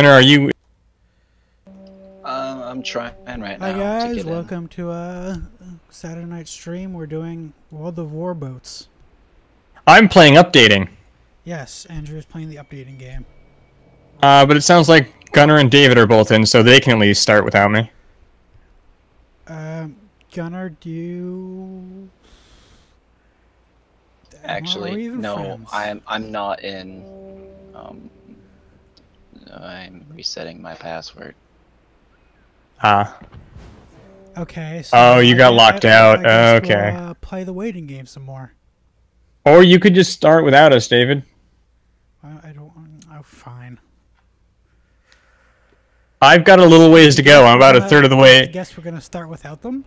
Center, are you? I'm trying right now. Hi guys, welcome to a Saturday night stream. We're doing World of Warboats. I'm playing updating. Yes, Andrew's playing the updating game. But it sounds like Gunnar and David are both in, so they can at least start without me. Gunnar, do you? Actually, no, friends? I'm not in. I'm resetting my password. Okay. So oh, you got locked out. Okay. We'll, play the waiting game some more. Or you could just start without us, David. I don't. Oh, fine. I've got a little ways to go. I'm about a third of the way. I guess we're gonna start without them.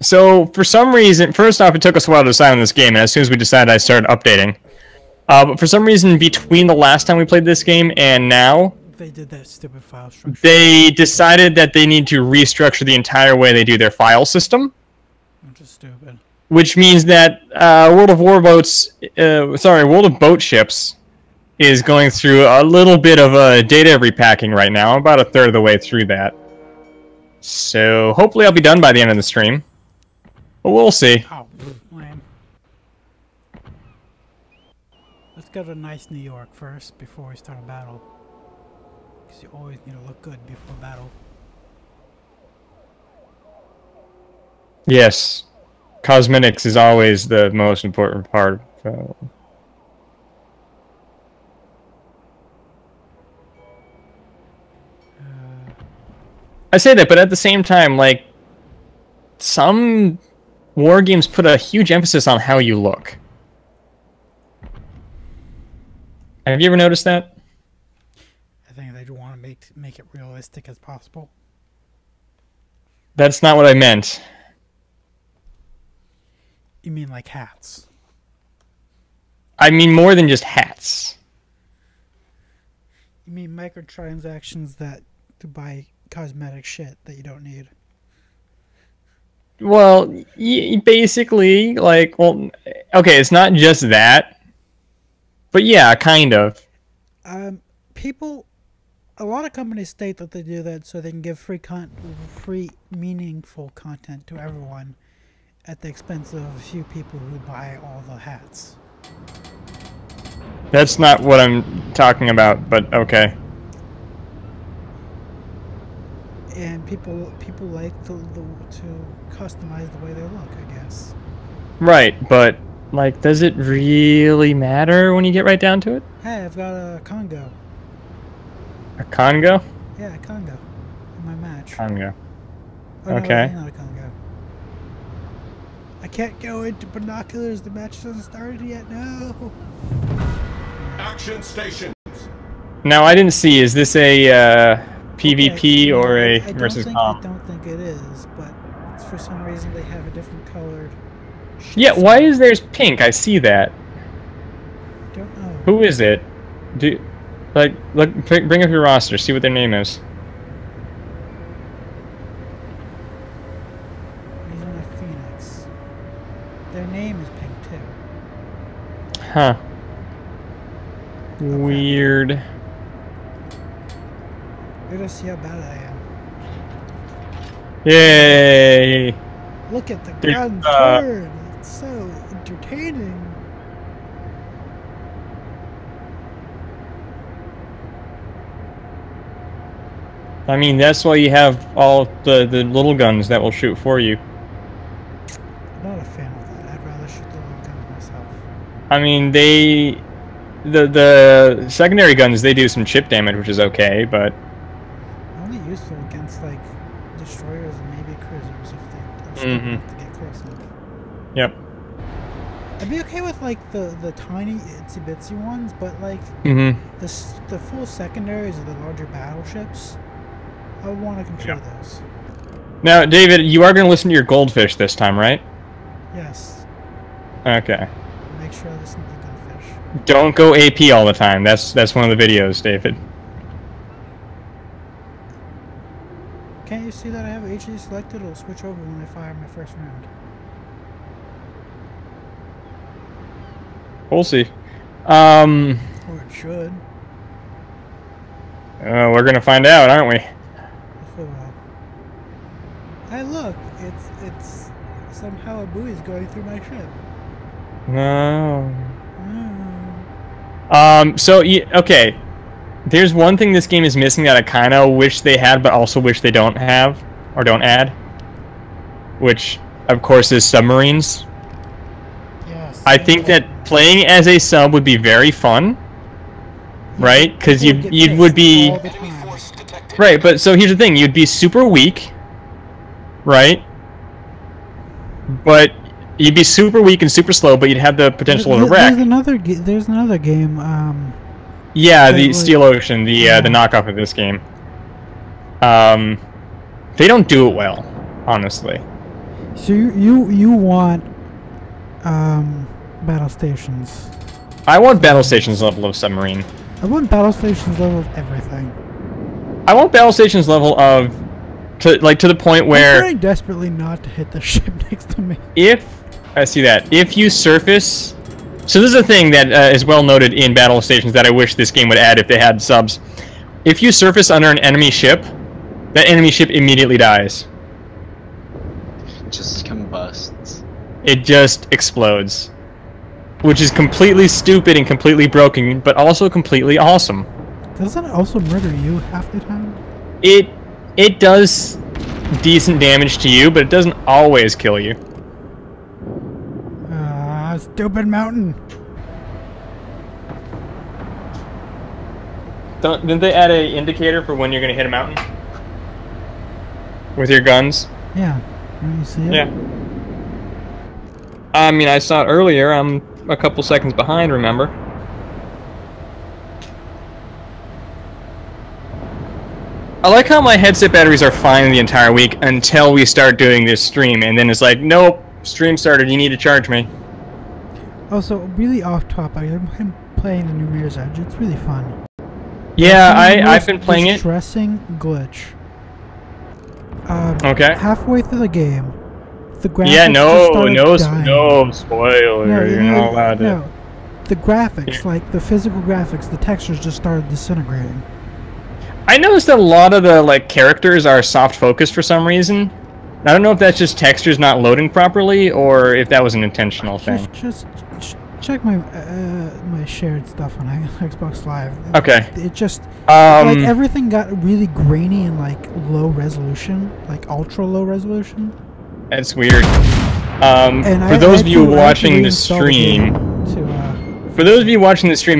So for some reason, first off, it took us a while to decide on this game, and as soon as we decided, I started updating. But for some reason, between the last time we played this game and now, they did that stupid file structure. They decided that they need to restructure the entire way they do their file system. Which is stupid. Which means that World of Boat Ships is going through a little bit of a data repacking right now. I'm about a third of the way through that. So hopefully I'll be done by the end of the stream. But we'll see. Oh, lame. Let's go to nice New York first before we start a battle. Because you always need to look good before battle. Yes. Cosmetics is always the most important part. I say that, but at the same time, like, some war games put a huge emphasis on how you look. Have you ever noticed that? I think they want to make it realistic as possible. That's not what I meant. You mean like hats? I mean more than just hats. You mean microtransactions that to buy cosmetic shit that you don't need? Well, basically, like, well, okay, it's not just that, but yeah, kind of. A lot of companies state that they do that so they can give free meaningful content to everyone at the expense of a few people who buy all the hats. That's not what I'm talking about, but okay. And people like to customize the way they look, I guess. Right, but like, does it really matter when you get right down to it? Hey, I've got a Congo. A Congo? Yeah, a Congo. In my match. Congo. Oh, okay. No, not a Congo. I can't go into binoculars. The match hasn't started yet. No. Action stations. Now I didn't see. Is this a? PvP or a versus comp? I don't think it is, but it's for some reason they have a different colored. Yeah, why is theirs pink? I see that. Don't know. Who is it? Bring up your roster, see what their name is. He's on a Phoenix. Their name is pink too. Huh. Okay. Weird. You're gonna see how bad I am. Yay! Look at the ground turn. It's so entertaining. I mean, that's why you have all the little guns that will shoot for you. I'm not a fan of that. I'd rather shoot the little guns myself. I mean, the secondary guns, they do some chip damage, which is okay, but useful against like destroyers and maybe cruisers if they have to get close enough. Yep. I'd be okay with like the tiny itsy bitsy ones, but like the full secondaries of the larger battleships, I want to control those. Now, David, you are going to listen to your goldfish this time, right? Yes. Okay. Make sure I listen to the goldfish. Don't go AP all the time. That's one of the videos, David. Can't you see that I have HD selected? It'll switch over when I fire my first round. We'll see. Or it should. We're gonna find out, aren't we? Hey, look! It's somehow a buoy's going through my ship. No. Oh. So okay. There's one thing this game is missing that I kind of wish they had, but also wish they don't have or don't add, which of course is submarines. Yes. I think that playing as a sub would be very fun, right? Because you would be right. But so here's the thing: you'd be super weak, right? But you'd be super weak and super slow, but you'd have the potential of a wreck. There's another game. Yeah, the Steel Ocean, the knockoff of this game. They don't do it well, honestly. So you want Battle Stations. I want Battle Stations level of submarine. I want Battle Stations level of everything. I want Battle Stations level of to the point where I'm trying desperately not to hit the ship next to me. If I see that, if you surface. So this is a thing that is well noted in Battle Stations that I wish this game would add if they had subs. If you surface under an enemy ship, that enemy ship immediately dies. It just combusts. It just explodes. Which is completely stupid and completely broken, but also completely awesome. Doesn't it also murder you half the time? It does decent damage to you, but it doesn't always kill you. Stupid mountain. Didn't they add a indicator for when you're gonna hit a mountain with your guns? Yeah. You see it? Yeah. I mean, I saw it earlier. I'm a couple seconds behind. Remember? I like how my headset batteries are fine the entire week until we start doing this stream, and then it's like, nope, stream started. You need to charge me. Also, really off topic, I'm playing the new Mirror's Edge. It's really fun. Yeah, I've been playing it. Distressing glitch. Okay. Halfway through the game, the graphics. Yeah, no spoiler. No, you're not allowed to. No, the graphics, like the physical graphics, the textures just started disintegrating. I noticed that a lot of the characters are soft focused for some reason. I don't know if that's just textures not loading properly, or if that was an intentional thing. Just check my my shared stuff on Xbox Live. Okay. It just everything got really grainy and low resolution, ultra low resolution. That's weird. For those of you watching the stream,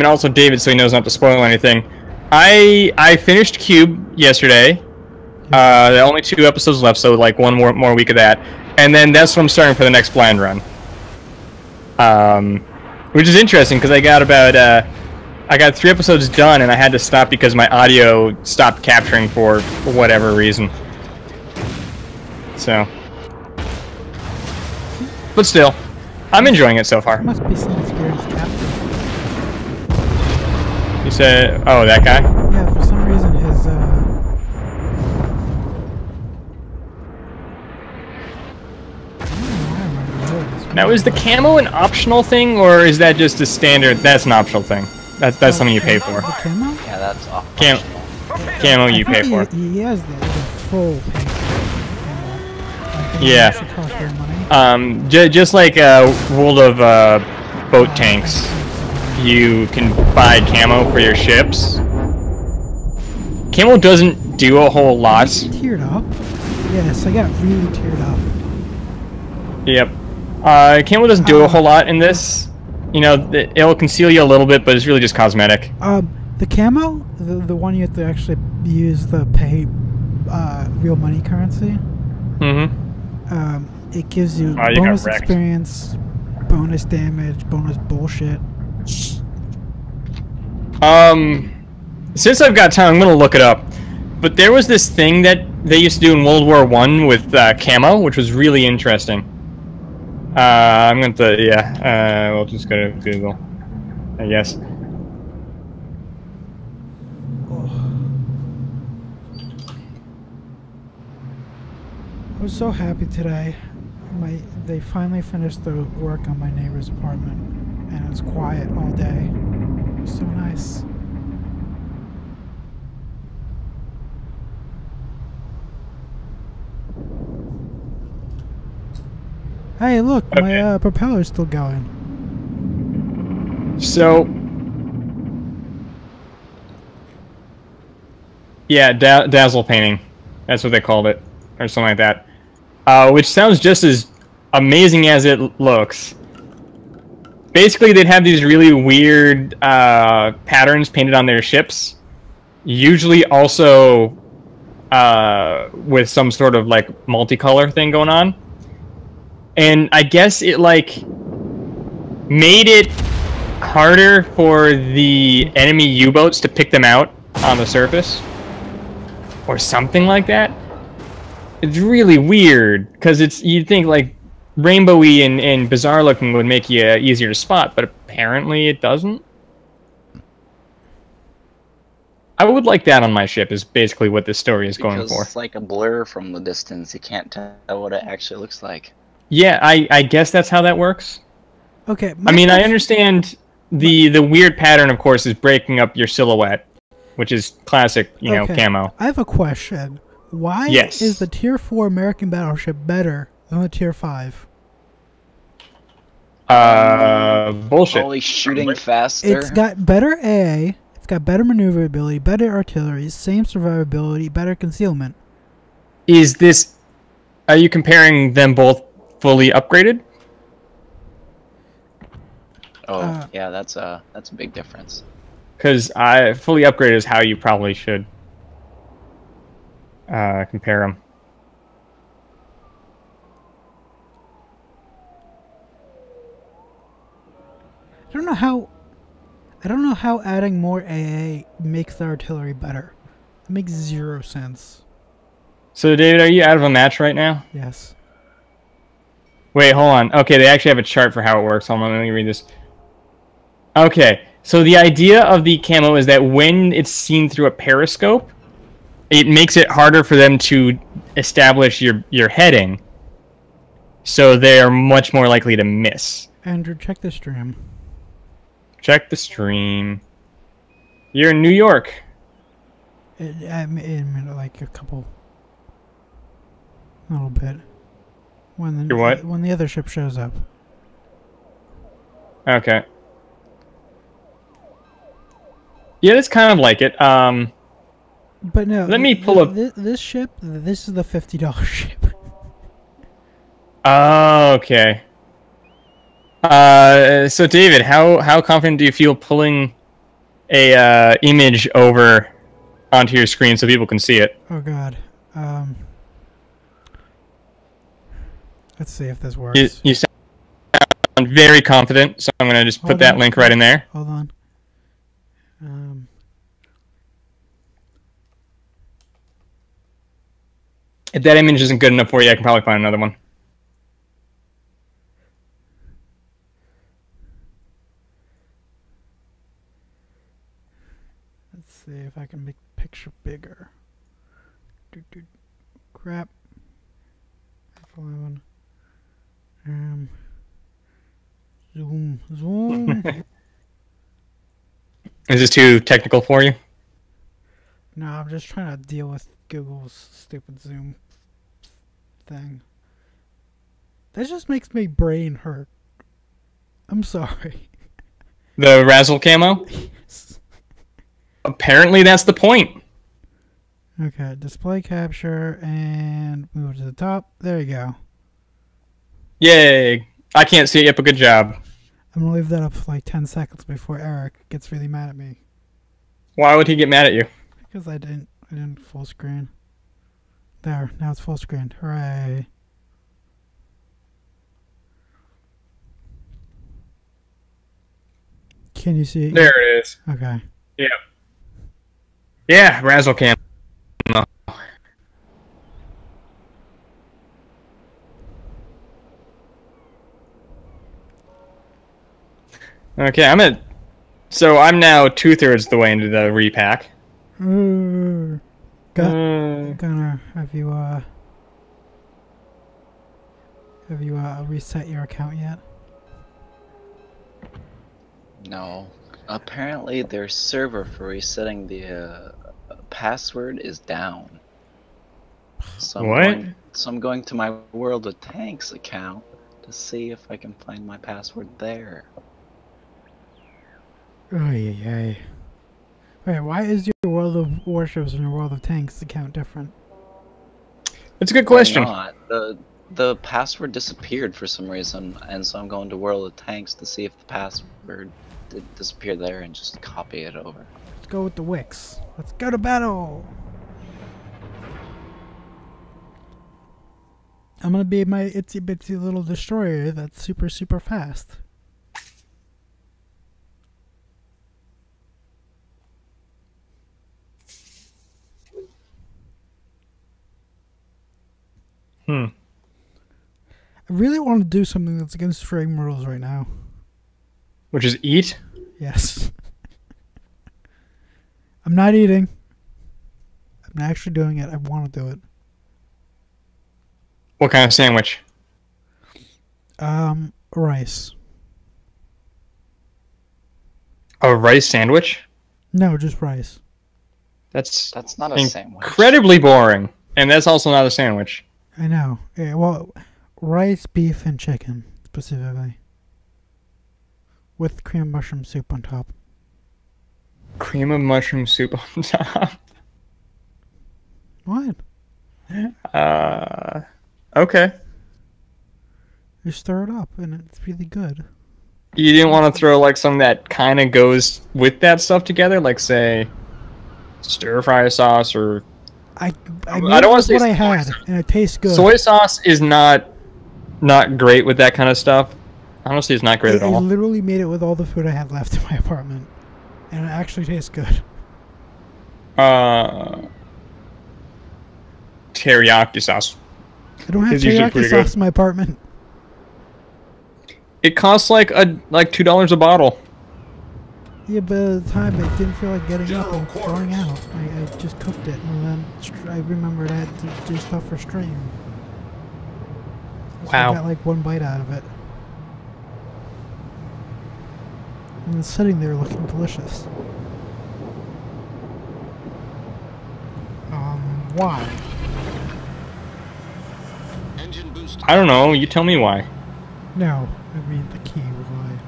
and also David, so he knows not to spoil anything. I finished Cube yesterday. There are only 2 episodes left, so one more week of that, and then that's what I'm starting for the next blind run. Which is interesting because I got about I got 3 episodes done, and I had to stop because my audio stopped capturing for whatever reason. So, but still, I'm enjoying it so far. Must be some experienced captain. You said, oh, that guy. Yeah, for some reason his. Now, is the camo an optional thing, or is that just a standard? That's an optional thing. That's something you pay for. The camo? Yeah, that's optional. Camo you pay for. He has the full pay for. Yeah. Just like World of Boat Tanks, you can buy camo for your ships. Camo doesn't do a whole lot. Teared up. Yes, I got really teared up. Yep. Camo doesn't do a whole lot in this. You know, it'll conceal you a little bit, but it's really just cosmetic. The camo, the one you have to actually use the pay real money currency. Mm-hmm. It gives you bonus experience, bonus damage, bonus bullshit. Since I've got time, I'm gonna look it up. But there was this thing that they used to do in World War I with camo, which was really interesting. I'm going to, we'll just go to Google, I guess. I was so happy today. They finally finished the work on my neighbor's apartment, and it was quiet all day. It was so nice. Hey, look, okay. My propeller's still going. So... yeah, dazzle painting. That's what they called it. Or something like that. Which sounds just as amazing as it looks. Basically, they'd have these really weird patterns painted on their ships. Usually also with some sort of, like, multicolor thing going on. And I guess it, like, made it harder for the enemy U-boats to pick them out on the surface. Or something like that. It's really weird, because it's, you'd think, like, rainbowy and bizarre looking would make you easier to spot, but apparently it doesn't. I would like that on my ship, is basically what this story is going for. It's like a blur from the distance. You can't tell what it actually looks like. Yeah, I guess that's how that works. Okay. I mean, I understand the weird pattern, of course, is breaking up your silhouette, which is classic, you know, camo. I have a question. Why is the Tier 4 American battleship better than the Tier 5? Bullshit. Only shooting faster. It's got better AA. Got better maneuverability, better artillery, same survivability, better concealment. Is this... are you comparing them both fully upgraded? Oh, yeah, that's a big difference. Because fully upgraded is how you probably should compare them. I don't know how... adding more AA makes the artillery better. It makes 0 sense. So, David, are you out of a match right now? Yes. Wait, hold on. Okay, they actually have a chart for how it works. Hold on, let me read this. Okay, so the idea of the camo is that when it's seen through a periscope, it makes it harder for them to establish your heading. So they are much more likely to miss. Andrew, check the stream. Check the stream. You're in New York. I'm in like a couple, a little bit. When the when the other ship shows up. Okay. Yeah, that's kind of like it. But no. Let me pull up this ship. This is the $50 ship. Oh, okay. So David, how confident do you feel pulling a image over onto your screen so people can see it? Oh God, let's see if this works. You sound very confident, so I'm gonna just put that link right in there. Hold on. If that image isn't good enough for you, I can probably find another one. See if I can make the picture bigger. Crap. Zoom. Is this too technical for you? No, I'm just trying to deal with Google's stupid Zoom thing. That just makes my brain hurt. I'm sorry. The Razzle camo? Yes. Apparently that's the point. Okay, display capture and move to the top. There you go. Yay. I can't see it yet, but good job. I'm going to leave that up for like 10 seconds before Eric gets really mad at me. Why would he get mad at you? Because I didn't full screen. There, now it's full screen. Hooray. Can you see it? There it is. Okay. Yeah. Yeah, Razzle Cam. No. Okay, I'm at... so I'm now 2/3 the way into the repack. Gonna have you reset your account yet? No. Apparently, their server for resetting the password is down. So I'm going to my World of Tanks account to see if I can find my password there. Oh yeah. Wait, why is your World of Warships and your World of Tanks account different? It's a good question. The password disappeared for some reason, and so I'm going to World of Tanks to see if the password did disappear there and just copy it over. Let's go with the Wix. Let's go to battle! I'm gonna be my itsy bitsy little destroyer that's super, super fast. I really want to do something that's against frame rules right now. Which is eat? Yes. I'm not eating. I'm actually doing it. I want to do it. What kind of sandwich? Rice. A rice sandwich? No, just rice. That's not a sandwich. Incredibly boring. And that's also not a sandwich. I know. Yeah, well, rice, beef, and chicken, specifically. With cream of mushroom soup on top. Cream of mushroom soup on top? What? Okay. You stir it up, and it's really good. You didn't want to throw, like, something that kind of goes with that stuff together? Like, say, stir-fry sauce, or... I don't want to say what I had, and it tastes good. Soy sauce is not great with that kind of stuff. Honestly, it's not great at all. I literally made it with all the food I had left in my apartment, and it actually tastes good. Teriyaki sauce. I don't have teriyaki sauce in my apartment. It costs like $2 a bottle. Yeah, but at the time I didn't feel like getting up and throwing out. I just cooked it, and then I remembered I had to do stuff for stream. So wow. I got like one bite out of it. And it's sitting there looking delicious. Why? I don't know, you tell me why. No, I mean the key was why.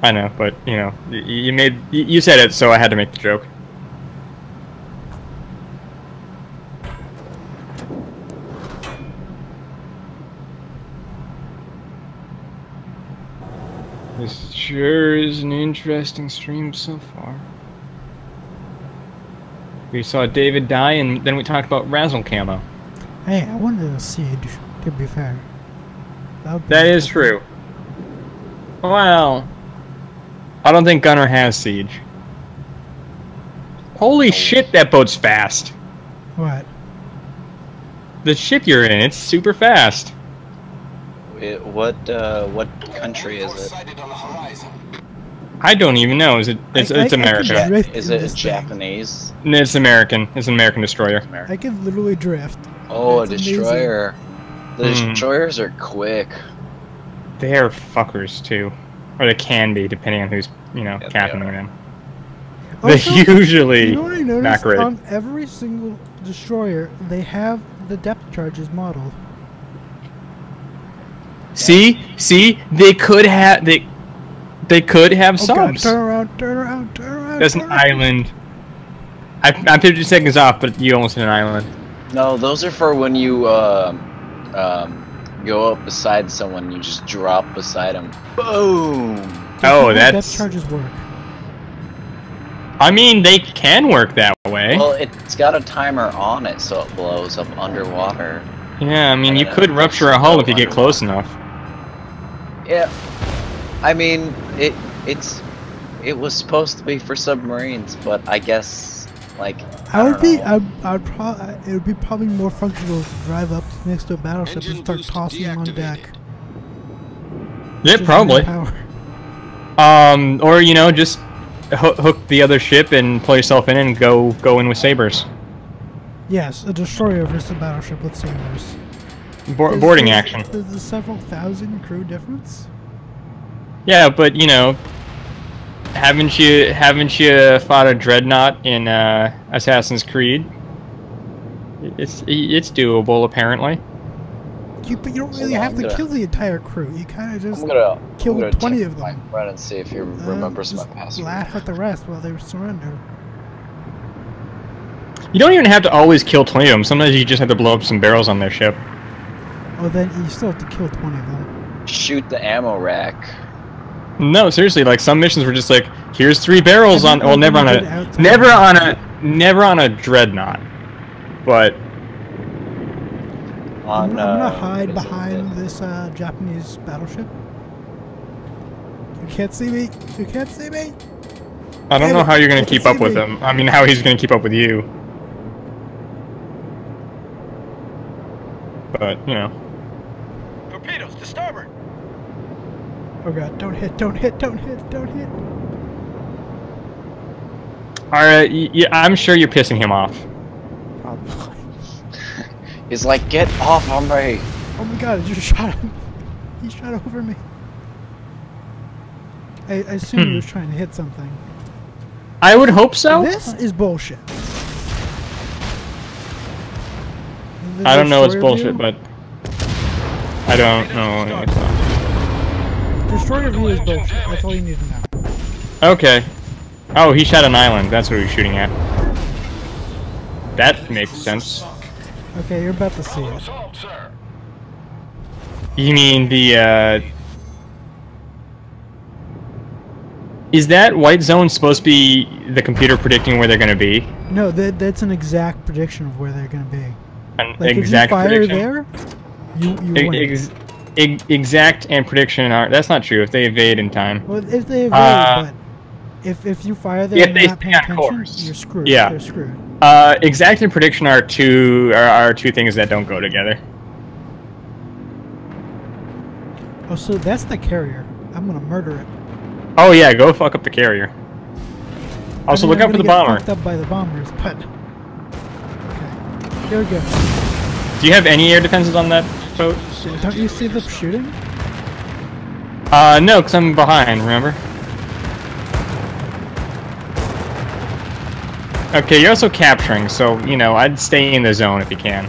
I know, but you know, you said it, so I had to make the joke. This sure is an interesting stream so far. We saw David die, and then we talked about Razzle Camo. Hey, I wanted to see it. To be fair, that is true. Well. I don't think Gunner has Siege. Holy shit, that boat's fast. What? The ship you're in, it's super fast. It, what country is it? I don't even know. Is it? It's America. Is it Japanese? No, it's American. It's an American destroyer. I can literally drift. Oh, that's a destroyer. Amazing. The destroyers are quick. They are fuckers, too. Or they can be, depending on who's, you know, capping them. Also, they usually, you know what I noticed? On every single destroyer, they have the depth charges modeled. See, they could have subs. God, turn around. That's an island. I'm 50 seconds off, but you almost hit an island. No, those are for when you go up beside someone, you just drop beside them. Boom! Oh, that's... Depth charges work. I mean, they can work that way. Well, it's got a timer on it, so it blows up underwater. Yeah, I mean, you could rupture a hull if you get close enough. Yeah. I mean, it was supposed to be for submarines, but I guess, like... It would be probably more functional to drive up next to a battleship and start tossing them on deck. Yeah, probably. Or you know, just hook the other ship and pull yourself in and go in with sabers. Yes, a destroyer versus a battleship with sabers. Boarding action. There's a several thousand crew difference. Yeah, but you know. Haven't you fought a dreadnought in Assassin's Creed? It's doable apparently. You don't really have to kill the entire crew. You kind of just kill 20 of them. I'm gonna see if he remembers my password. Laugh at the rest while they surrender. You don't even have to always kill 20 of them. Sometimes you just have to blow up some barrels on their ship. Well, then you still have to kill 20 of them. Shoot the ammo rack. No, seriously. Like some missions were just like, here's 3 barrels on. Well, never on a dreadnought, but. I'm gonna hide behind this Japanese battleship. You can't see me. You can't see me. I don't know how you're gonna keep up with him. I mean, how he's gonna keep up with you. But you know. Torpedoes to starboard. Oh god! Don't hit! Don't hit! Don't hit! Don't hit! All right. Yeah, I'm sure you're pissing him off. Probably. He's like, get off, hombre! Oh my god, I just shot him. He shot over me. I assume he was trying to hit something. I would hope so. This is bullshit. I don't know it's bullshit, but... I don't know. Destroyer view is bullshit. That's all you need to know. Okay. Oh, he shot an island. That's what he was shooting at. That makes sense. Okay, you're about to see it. You mean the, Is that white zone supposed to be the computer predicting where they're going to be? No, that's an exact prediction of where they're going to be. An like, exact prediction? If you fire there, you win. Exact and prediction are... That's not true, if they evade in time. Well, if they evade, but... If you fire there and you're not paying attention, you're screwed. Yeah. They're screwed. Exact and prediction are two things that don't go together. Oh, so that's the carrier. I'm gonna murder it. Oh yeah, go fuck up the carrier. Also, I mean, look out for the bomber. Fucked up by the bombers, but okay. There we go. Do you have any air defenses on that boat? Don't you see them shooting? No, because I'm behind. Remember. Okay, you're also capturing, so, you know, I'd stay in the zone if you can.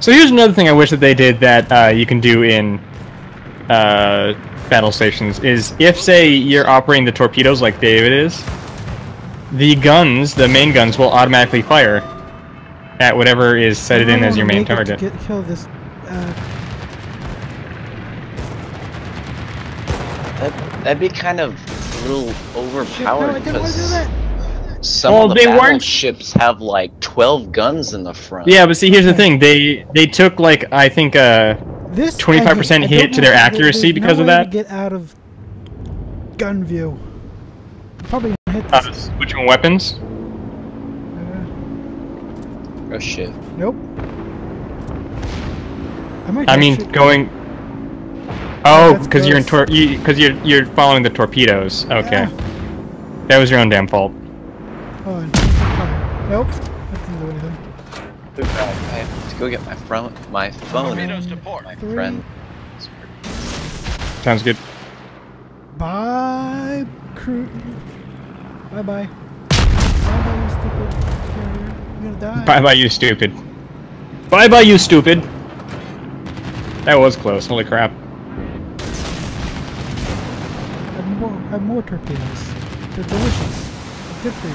So here's another thing I wish that they did that you can do in battle stations, is if, say, you're operating the torpedoes like David is, the guns, the main guns, will automatically fire at whatever is set it in as your main target. Kill this, That'd be kind of... a little overpowered because some of the battleships have like 12 guns in the front. Yeah, but see, here's the thing: they took like I think a 25% hit to their accuracy because of that. Get out of gun view. Probably hit this. Which one? Weapons? Oh shit! Nope. I mean, going. Oh, because you're in you're following the torpedoes. Okay, yeah. That was your own damn fault. Oh, nope. That didn't do anything. I have to go get my phone. My phone. My friend. Sounds good. Bye, crew. Bye, bye. Bye, bye, you stupid. You're gonna die. Bye, bye, you stupid. Bye, bye, you stupid. That was close. Holy crap. I have more torpedoes. They're delicious. Good for you.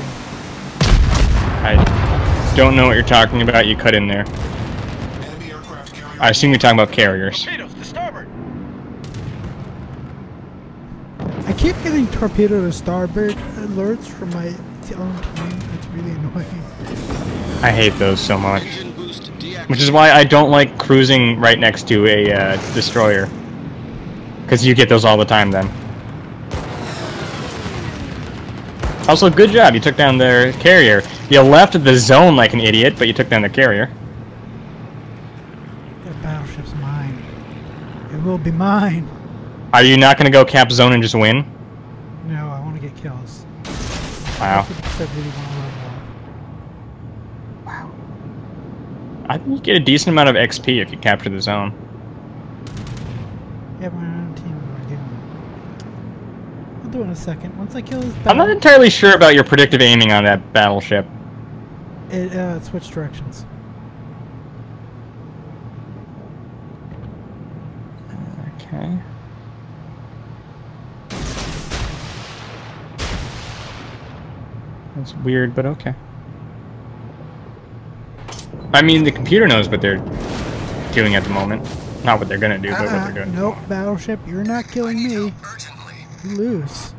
I don't know what you're talking about. You cut in there. I assume you're talking about carriers. Torpedoes to starboard. I keep getting torpedo to starboard alerts from my own team. It's really annoying. I hate those so much. Which is why I don't like cruising right next to a destroyer. Because you get those all the time then. Also, good job. You took down their carrier. You left the zone like an idiot, but you took down the carrier. That battleship's mine. It will be mine. Are you not going to go cap zone and just win? No, I want to get kills. Wow. Wow. I think you get a decent amount of XP if you capture the zone. Yeah, man. Do in a second. Once I kill this battle, I'm not entirely sure about your predictive aiming on that battleship. It switched directions. Okay. That's weird, but okay. I mean, the computer knows what they're doing at the moment. Not what they're gonna do, but what they're doing. Nope, Battleship, you're not killing me. You lose.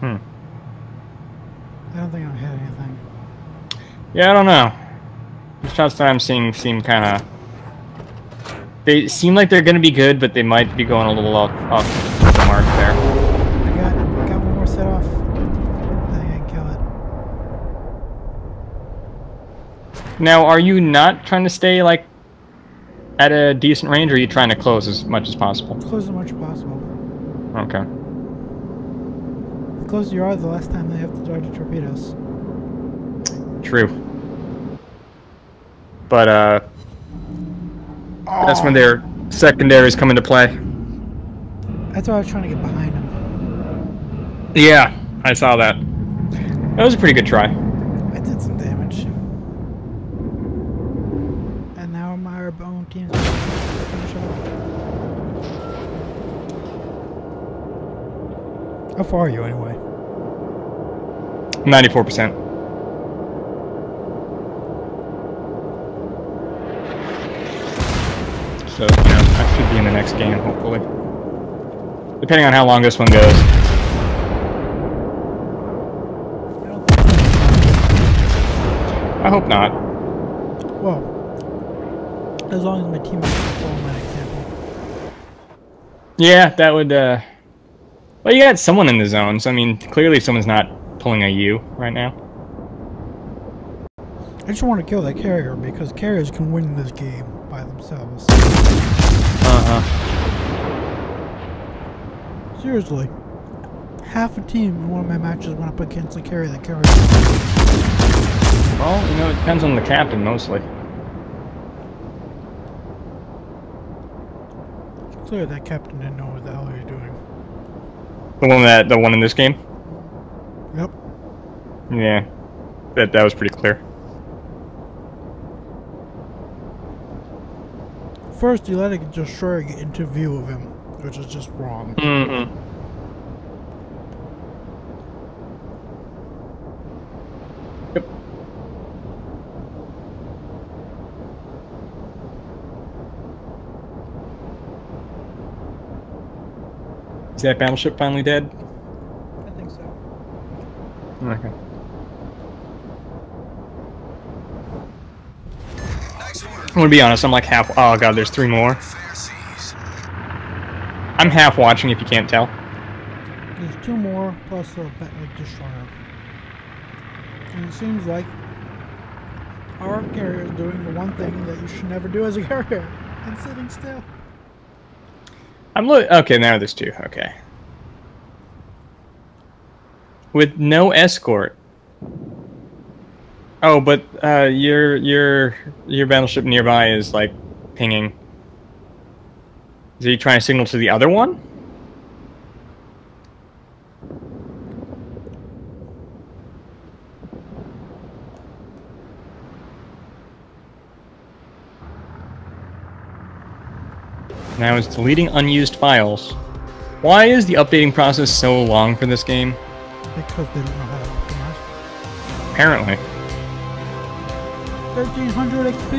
I don't think I'm hitting anything. Yeah, I don't know. The shots that I'm seeing seem kind of... They seem like they're going to be good, but they might be going a little off the mark there. I got one more set off. I think I can kill it. Now, are you not trying to stay, like, at a decent range, or are you trying to close as much as possible? Close as much as possible. Okay. The closer you are, the last time they have to dodge the torpedoes. True. But, that's when their secondaries come into play. That's why I was trying to get behind them. Yeah, I saw that. That was a pretty good try. I did some damage. And now my own team's going to finish off. How far are you, anyway? 94%. So, you know, I should be in the next game, hopefully. Depending on how long this one goes. I hope not. Well, as long as my teammates follow my example. Yeah, that would, Well, you got someone in the zone, so, I mean, clearly someone's not pulling a U right now. I just want to kill that carrier, because carriers can win this game by themselves. Seriously. Half a team in one of my matches went up against a carrier that carried. Well, you know, it depends on the captain, mostly. It's clear that captain didn't know what the hell he was doing. The one in this game? Yep. Yeah. That was pretty clear. First, you let it destroy it into view of him, which is just wrong. Mm-hmm. Yep. Is that battleship finally dead? I think so. Okay. I'm gonna be honest, I'm like half... Oh god, there's three more. I'm half watching if you can't tell. There's two more, plus a destroyer. And it seems like our carrier is doing the one thing that you should never do as a carrier. And sitting still. Okay, now there's two. Okay. With no escort. Oh, but your battleship nearby is like pinging. Is he trying to signal to the other one? Now it's deleting unused files. Why is the updating process so long for this game? Because they don't know how to. Apparently. 1300 XP.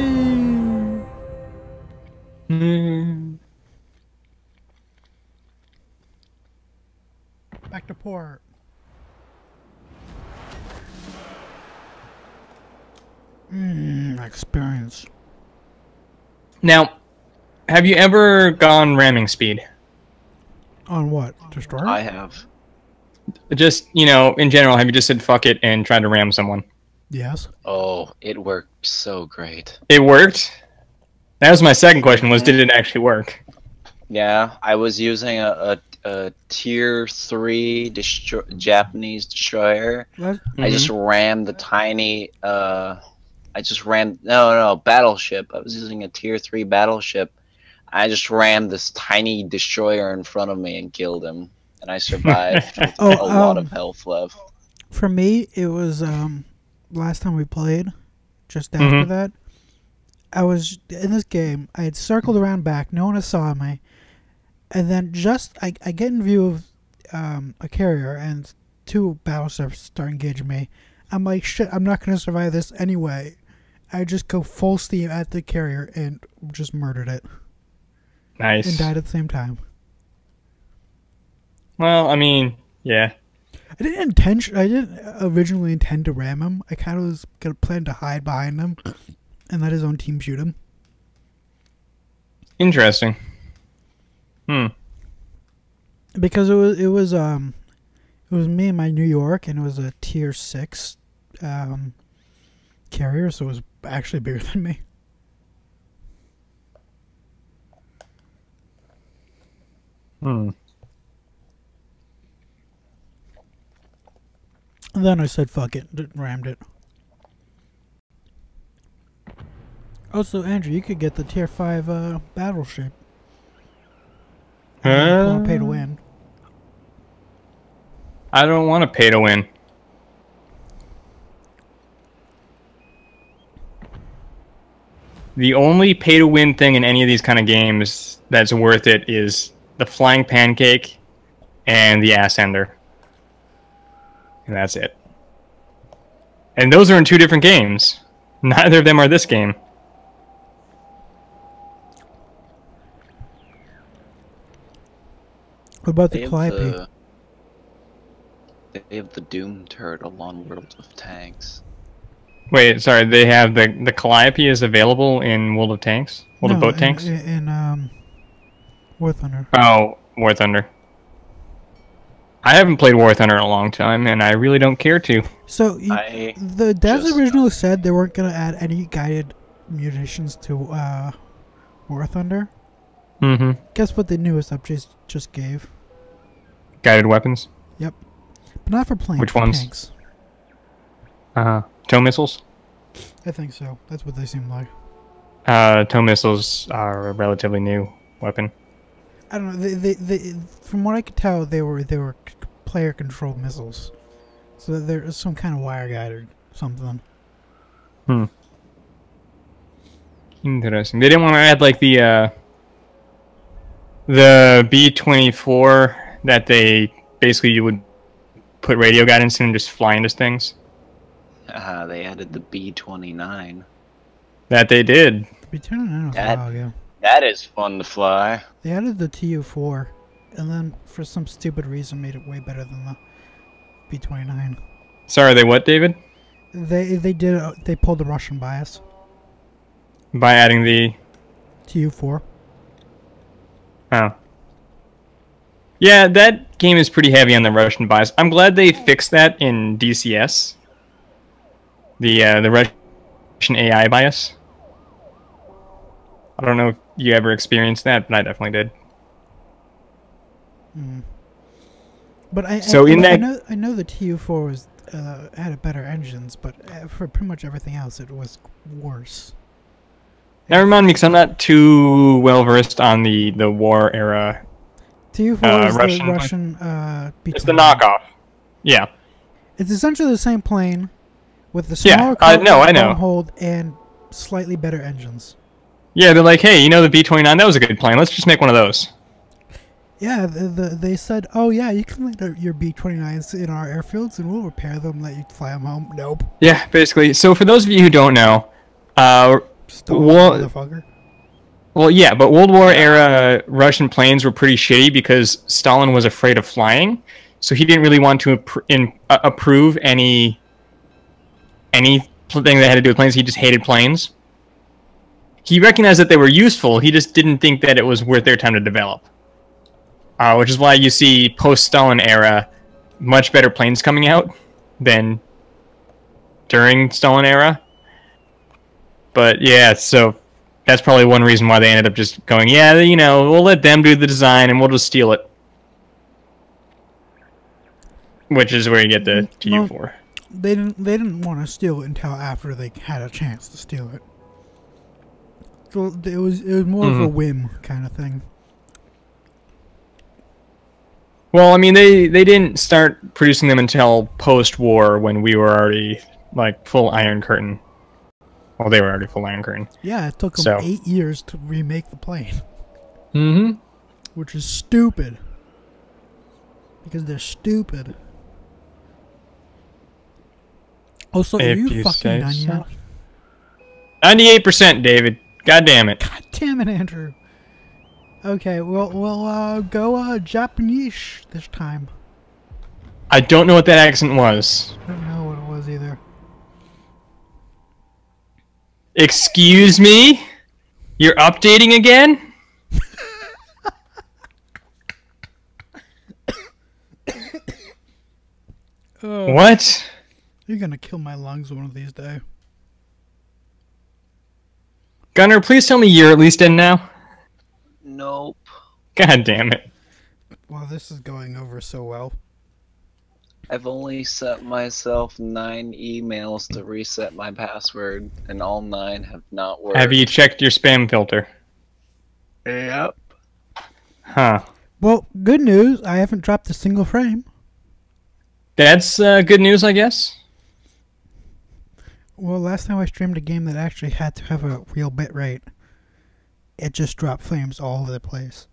Back to port. Experience. Now, have you ever gone ramming speed? On what? Destroyer? I have. Just, you know, in general, have you just said fuck it and tried to ram someone? Yes. Oh, it worked so great. It worked? That was my second question, was did it actually work? Yeah, I was using a tier 3 Japanese destroyer. What? Mm-hmm. I just rammed the tiny... I just rammed... No, battleship. I was using a tier 3 battleship. I just rammed this tiny destroyer in front of me and killed him. and I survived with a lot of health left. For me, it was last time we played, just after that, I was in this game. I had circled around back. No one saw me. And then just I get in view of a carrier, and two battleships start engaging me. I'm like, shit, I'm not going to survive this anyway. I just go full steam at the carrier and just murdered it. Nice. And died at the same time. Well, I mean, yeah. I didn't originally intend to ram him. I kind of was going to plan to hide behind him and let his own team shoot him. Interesting. Hmm. Because it was me and my New York, and it was a tier 6 carrier, so it was actually bigger than me. Hmm. And then I said, fuck it. Rammed it. Also, Andrew, you could get the tier 5 battleship. I don't want to pay to win. I don't want to pay to win. The only pay to win thing in any of these kind of games that's worth it is the flying pancake and the ass ender. And that's it. And those are in two different games. Neither of them are this game. What about the Calliope? They have the Doom turret along World of Tanks. Wait, sorry, they have the Calliope is available in World of Tanks? World of Boat Tanks? In War Thunder. Oh, War Thunder. I haven't played War Thunder in a long time, and I really don't care to. So, the devs originally said they weren't going to add any guided munitions to War Thunder. Mm-hmm. Guess what the newest update just gave? Guided weapons? Yep. But not for planes. Which ones? Tanks. Tow missiles? I think so. That's what they seem like. Tow missiles are a relatively new weapon. I don't know. They from what I could tell, they were player-controlled missiles. So there's some kind of wire-guided something. Hmm. Interesting. They didn't want to add, like, the B-24 that they basically you would put radio guidance in and just fly into things. They added the B-29. That they did. The B-29 was a while ago. That is fun to fly. They added the Tu-4, and then for some stupid reason made it way better than the B-29. Sorry, they what, David? They pulled the Russian bias. By adding the Tu-4. Oh. Yeah, that game is pretty heavy on the Russian bias. I'm glad they fixed that in DCS. The Russian AI bias. I don't know if you ever experienced that, but I definitely did. Mm. But I know the Tu-4 was had a better engines, but for pretty much everything else, it was worse. Never mind me, because I'm not too well versed on the war era. Tu-4 is Russian. It's the knockoff. Yeah. It's essentially the same plane, with the smaller hold and slightly better engines. Yeah, they're like, hey, you know the B-29? That was a good plane. Let's just make one of those. Yeah, they said, oh yeah, you can land your B-29s in our airfields, and we'll repair them, let you fly them home. Nope. Yeah, basically. So for those of you who don't know, but World War era Russian planes were pretty shitty because Stalin was afraid of flying, so he didn't really want to approve anything that had to do with planes. He just hated planes. He recognized that they were useful. He just didn't think that it was worth their time to develop, which is why you see post-Stalin era much better planes coming out than during Stalin era. But yeah, so that's probably one reason why they ended up just going, yeah, you know, we'll let them do the design and we'll just steal it. Which is where you get the Tu-4. They didn't want to steal it until after they had a chance to steal it. So it was more of a whim kind of thing. Well, I mean, they didn't start producing them until post-war when we were already, like, full Iron Curtain. Well, they were already full Iron Curtain. Yeah, it took them 8 years to remake the plane. Mm-hmm. Which is stupid. Because they're stupid. Also, are you fucking done yet? 98%, David. God damn it. God damn it, Andrew. Okay, we'll go Japanese this time. I don't know what that accent was. I don't know what it was either. Excuse me? You're updating again? What? You're gonna kill my lungs one of these days. Gunnar, please tell me you're at least in now. Nope. God damn it. Well, this is going over so well. I've only sent myself 9 emails to reset my password, and all 9 have not worked. Have you checked your spam filter? Yep. Huh. Well, good news. I haven't dropped a single frame. That's good news, I guess. Well, last time I streamed a game that actually had to have a real bitrate, it just dropped frames all over the place.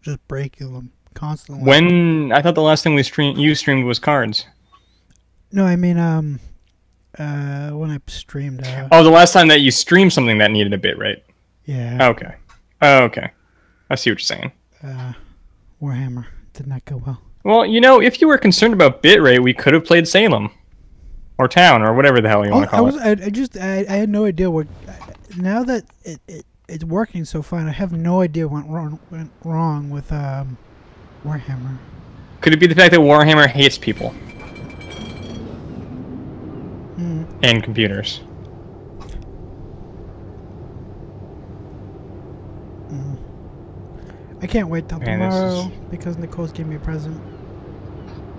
Just breaking them constantly. When I thought the last thing you streamed was cards. No, I mean when I streamed. Oh, the last time that you streamed something that needed a bitrate. Yeah. Okay. Okay. I see what you're saying. Warhammer did not go well. Well, you know, if you were concerned about bitrate, we could have played Salem, or Town, or whatever the hell you want to call it. I had no idea what. Now that it's working so fine, I have no idea what went wrong with Warhammer. Could it be the fact that Warhammer hates people? Mm. And computers. Mm. I can't wait till tomorrow because Nicole's giving me a present.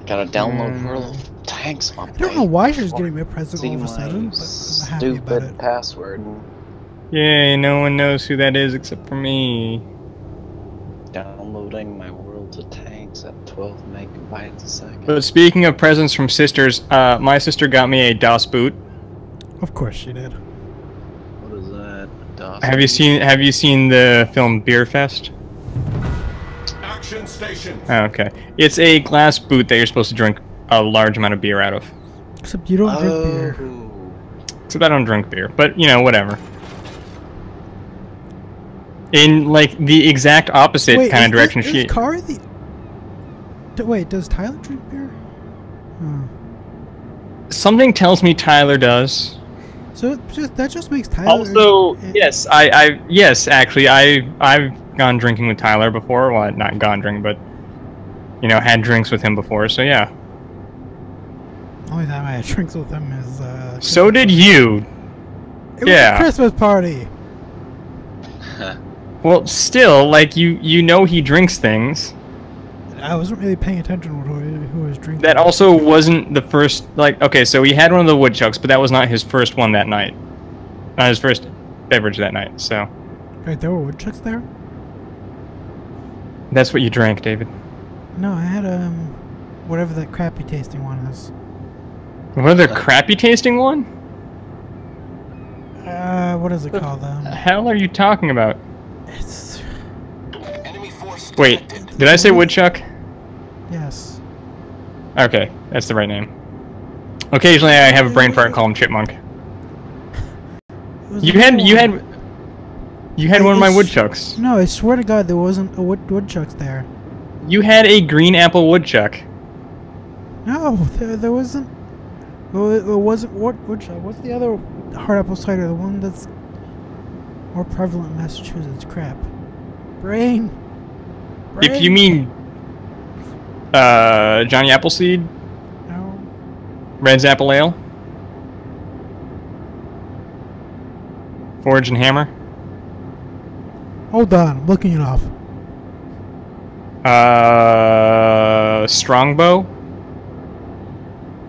Gotta download World of Tanks. I don't know why she's giving me a present all of a sudden, but I'm happy about it. Stupid password. Yay, no one knows who that is except for me. Downloading my World of Tanks at 12 megabytes a second. But speaking of presents from sisters, my sister got me a DOS boot. Of course she did. What is that? DOS boot? Have you seen the film Beer Fest? Action station. Oh, okay. It's a glass boot that you're supposed to drink a large amount of beer out of. Except you don't drink beer. Except I don't drink beer, but you know, whatever. In, like, the exact opposite direction she... Wait, does Tyler drink beer? Oh. Something tells me Tyler does. So that just makes Tyler... Also, yes, I've gone drinking with Tyler before. Well, not gone drinking, but, you know, had drinks with him before, so yeah. Only time I had drinks with him is... so did you. It was a Christmas party. Well, still, like, you know he drinks things. I wasn't really paying attention to who was drinking. That also wasn't the first, like, okay, so he had one of the woodchucks, but that was not his first one that night. Not his first beverage that night, so. Wait, there were woodchucks there? That's what you drank, David. No, I had, whatever that crappy-tasting one is. Whatever crappy-tasting one? What is it called, though? What the hell are you talking about? It's... Wait, did I say woodchuck? Yes. Okay, that's the right name. Occasionally I have a brain fart and call him chipmunk. You had one of my woodchucks. No, I swear to God there wasn't a woodchuck there. You had a green apple woodchuck. No, there wasn't. It wasn't woodchuck. What's the other hard apple cider? The one that's more prevalent in Massachusetts. Crap. Brain. If you mean Johnny Appleseed? No. Red's Apple Ale? Forge and Hammer? Hold on, I'm looking it off. Strongbow?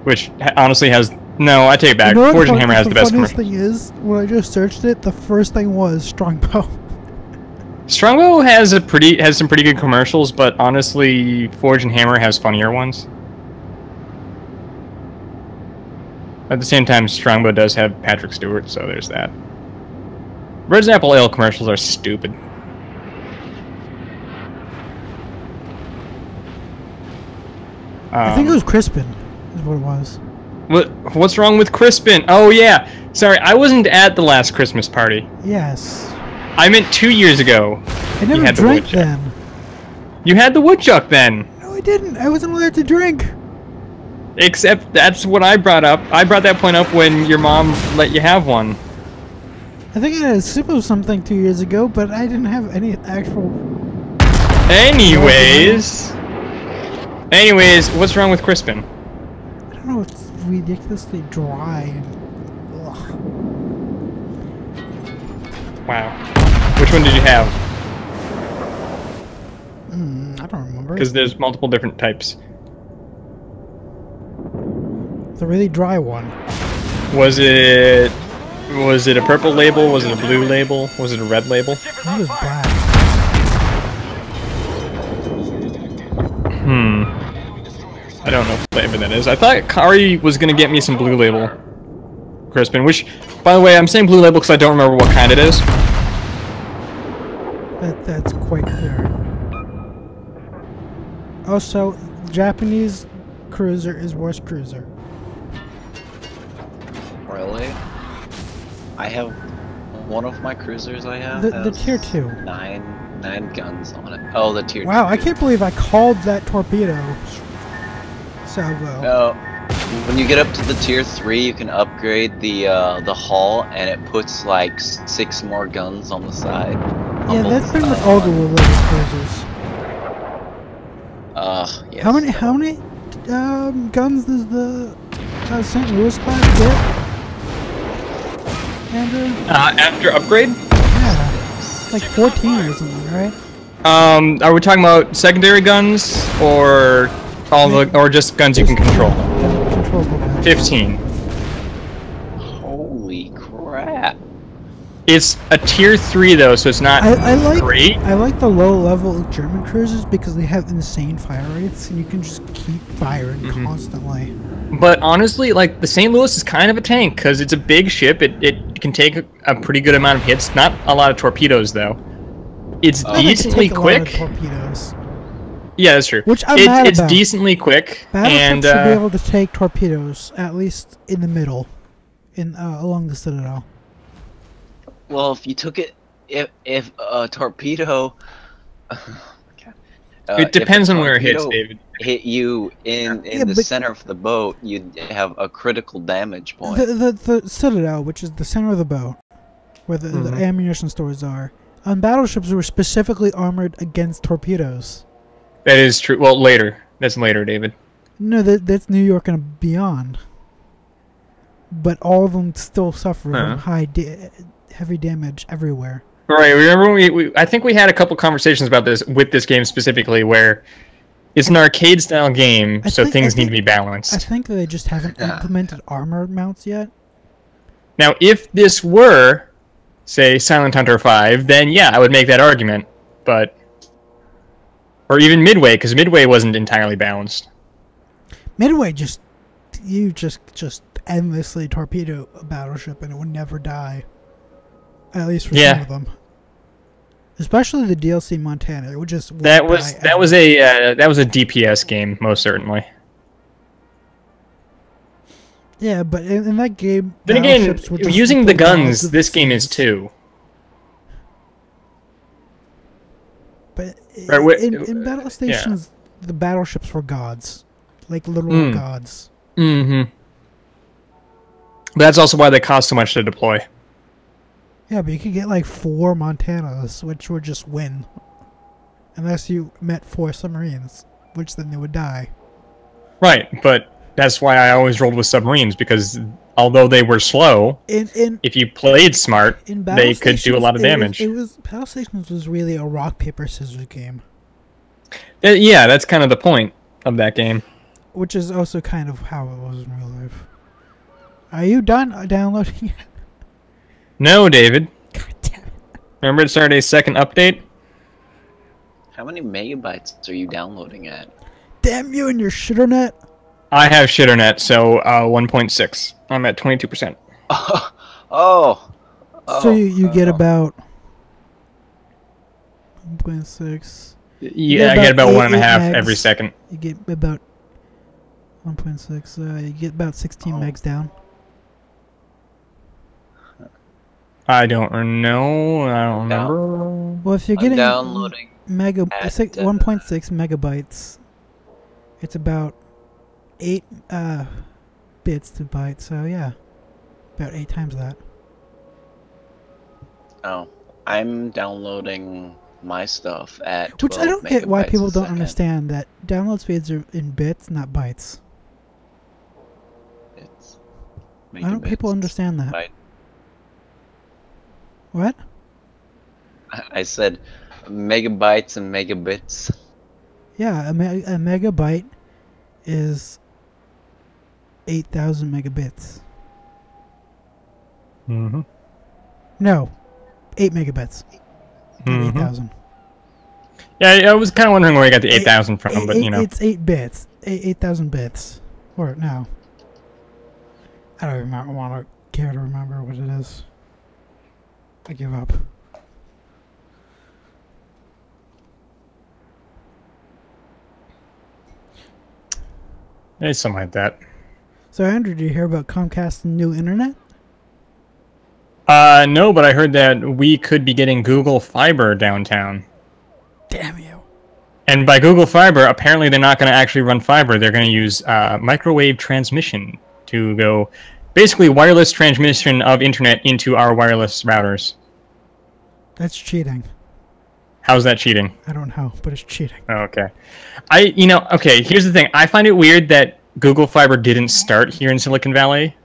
Which honestly has... No, I take it back. You know Forge and Hammer has the best commercial. The funniest thing is, when I just searched it, the first thing was Strongbow. Strongbow has a some pretty good commercials, but honestly, Forge and Hammer has funnier ones. At the same time, Strongbow does have Patrick Stewart, so there's that. Red and Apple Ale commercials are stupid. I think it was Crispin, is what it was. What's wrong with Crispin? Oh yeah, sorry, I wasn't at the last Christmas party. Yes. I meant 2 years ago. I never drank then. You had the woodchuck then. No, I didn't. I wasn't allowed to drink. Except that's what I brought up. I brought that point up when your mom let you have one. I think I had a sip of something 2 years ago, but I didn't have any actual... Anyways, what's wrong with Crispin? I don't know. It's ridiculously dry. Ugh. Wow. Which one did you have? I don't remember. Because there's multiple different types. The really dry one. Was it a purple label? Was it a blue label? Was it a red label? It was black. I don't know what flavor that is. I thought Kari was gonna get me some blue label Crispin, which, by the way, I'm saying blue label because I don't remember what kind it is. That's quite clear. Also, Japanese cruiser is worse cruiser. Really? I have one of my cruisers. I have the tier 2. Nine guns on it. Oh, the tier 2. Wow, I can't believe I called that torpedo salvo. No, when you get up to the tier 3, you can upgrade the hull, and it puts like 6 more guns on the side. Yeah, that's pretty much all the little cruisers. Yes. How many guns does the St. Louis class get? Andrew? After upgrade? Yeah, it's like 14 or something, right? Are we talking about secondary guns or all or just guns you can control? Controllable guns. 15. Holy crap! It's a tier 3 though, so it's not great. I like the low level German cruisers because they have insane fire rates and you can just keep firing constantly. But honestly, like the St. Louis is kind of a tank because it's a big ship. It can take a pretty good amount of hits. Not a lot of torpedoes though. It's decently quick. Yeah, that's true. Which I'm mad about. It's decently quick. Battleships should be able to take torpedoes at least in the middle, along the Citadel. Well, if you took it, if a torpedo, it depends on where it hits, David. Hit you in the center of the boat, you'd have a critical damage point. The Citadel, which is the center of the boat, where the ammunition stores are, on battleships were specifically armored against torpedoes. That is true. Well, later. That's later, David. No, that's New York and beyond. But all of them still suffer from heavy damage everywhere. Right, remember I think we had a couple conversations about this with this game specifically, where it's an arcade style game, so things need to be balanced. I think they just haven't implemented armor mounts yet. Now, if this were, say, Silent Hunter 5, then yeah, I would make that argument, but... Or even Midway, because Midway wasn't entirely balanced. Midway just... You just endlessly torpedo a battleship and it would never die. At least for some of them, especially the DLC Montana, it would just that was a DPS game most certainly. Yeah, but in that game, then again, using the guns, this game is too. But in Battle Stations, the battleships were gods, like literal gods. Mm-hmm. That's also why they cost so much to deploy. Yeah, but you could get like 4 Montanas, which would just win. Unless you met 4 submarines, which then they would die. Right, but that's why I always rolled with submarines, because although they were slow, if you played smart, they could do a lot of damage. Battle Stations was really a rock, paper, scissors game. Yeah, that's kind of the point of that game. Which is also kind of how it was in real life. Are you done downloading it? No, David. God damn it. Remember it started a second update? How many megabytes are you downloading at? Damn you and your shitternet. I have shitternet, so 1.6. I'm at 22%. So you get about 1.6. Yeah, I get about 1.5 every second. You get about 1.6. You get about 16 megs down. I don't know. I don't remember. Well, if you're getting downloading 1.6 megabytes, it's about 8 bits to byte. So yeah, about 8 times that. Oh, I'm downloading my stuff at 12 megabytes. Which I don't get why people don't understand that download speeds are in bits, not bytes. It's why don't people understand that? Byte. What? I said megabytes and megabits. Yeah, a megabyte is 8,000 megabits. Mm-hmm. No, 8 megabits. Mm-hmm. 8,000. Yeah, I was kind of wondering where I got the 8,000 from, but you know. It's 8 bits. 8,000 bits. Or, no. I don't even want to care to remember what it is. I give up. It's something like that. So, Andrew, did you hear about Comcast's new internet? No, but I heard that we could be getting Google Fiber downtown. Damn you. And by Google Fiber, apparently they're not going to actually run fiber. They're going to use microwave transmission to go... Basically, wireless transmission of internet into our wireless routers. That's cheating. How's that cheating? I don't know, but it's cheating. Okay. Here's the thing. I find it weird that Google Fiber didn't start here in Silicon Valley.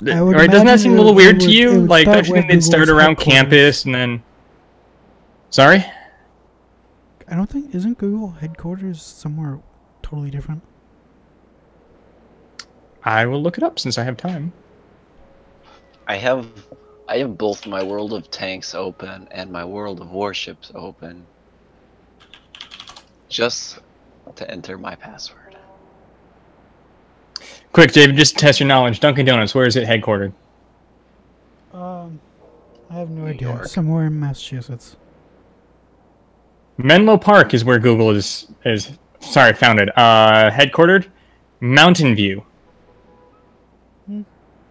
Right? Doesn't that seem a little weird to you? Like, I think they'd start around campus and then... Sorry? I don't think... Isn't Google headquarters somewhere totally different? I will look it up since I have time. I have both my World of Tanks open and my World of Warships open. Just to enter my password. Quick, David, just test your knowledge. Dunkin' Donuts, where is it headquartered? I have no idea. York. Somewhere in Massachusetts. Menlo Park is where Google is founded. Headquartered? Mountain View.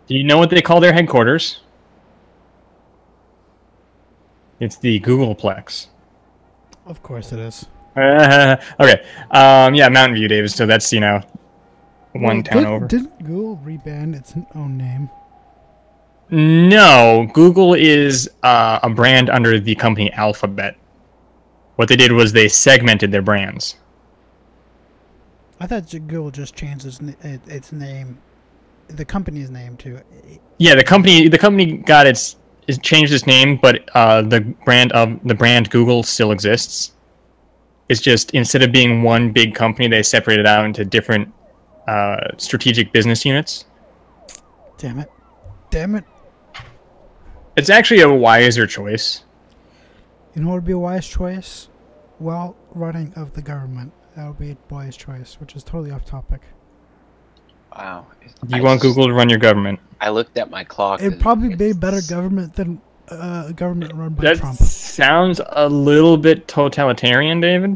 Do you know what they call their headquarters? It's the Googleplex. Of course it is. Okay. Mountain View, Davis. So that's, town over. Didn't Google rebrand its own name? No. Google is a brand under the company Alphabet. What they did was they segmented their brands. I thought Google just changed its name. The company's name too. Yeah, the company got it changed its name, but the brand Google still exists. It's just instead of being one big company, they separated out into different strategic business units. Damn it! It's actually a wiser choice. You know what would be a wise choice? Well, running of the government. That would be a wise choice, which is totally off topic. Wow. Google to run your government? I looked at my clock. It'd probably be better government than a government run by Trump. That sounds a little bit totalitarian, David.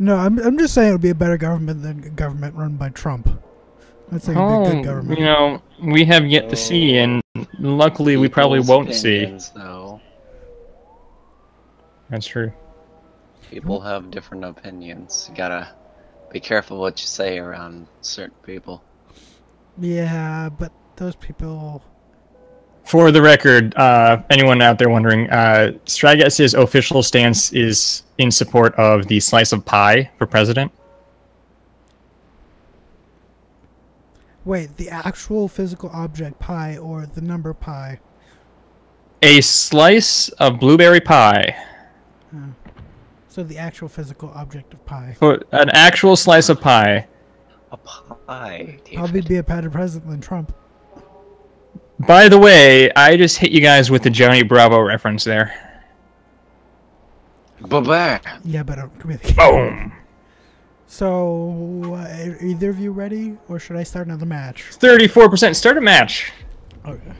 No, I'm just saying it would be a better government than a government run by Trump. That's like a good government. We have yet to see, and luckily we probably won't see. Though. That's true. People have different opinions. You gotta be careful what you say around certain people. Yeah, but those people... For the record, anyone out there wondering, Strigas's official stance is in support of the slice of pie for president. Wait, the actual physical object pie or the number pie? A slice of blueberry pie. Huh. So the actual physical object of pie. For an actual slice of pie. A pie. David. Probably be a better president than Trump. By the way, I just hit you guys with the Johnny Bravo reference there. Bye-bye. Yeah, but come here. Boom. So, are either of you ready, or should I start another match? 34%. Start a match. Okay.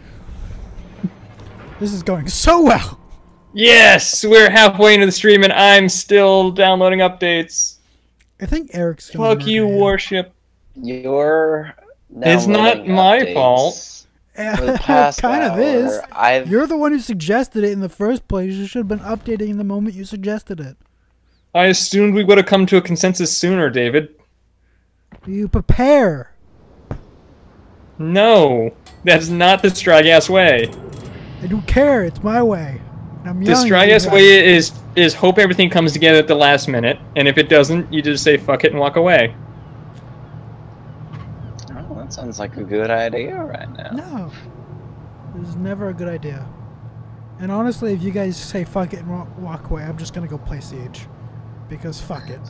This is going so well. Yes, we're halfway into the stream, and I'm still downloading updates. I think Eric's going to... Fuck you, Warship. You're... It's not my fault. It kind of is. You're the one who suggested it in the first place. You should have been updating the moment you suggested it. I assumed we would have come to a consensus sooner, David. Do you prepare? No. That's not the Strigas way. I don't care. It's my way. I'm the Strigas way is hope everything comes together at the last minute, and if it doesn't, you just say fuck it and walk away. Sounds like a good idea right now. No. It's never a good idea. And honestly, if you guys say fuck it and walk away, I'm just going to go play Siege. Because fuck it.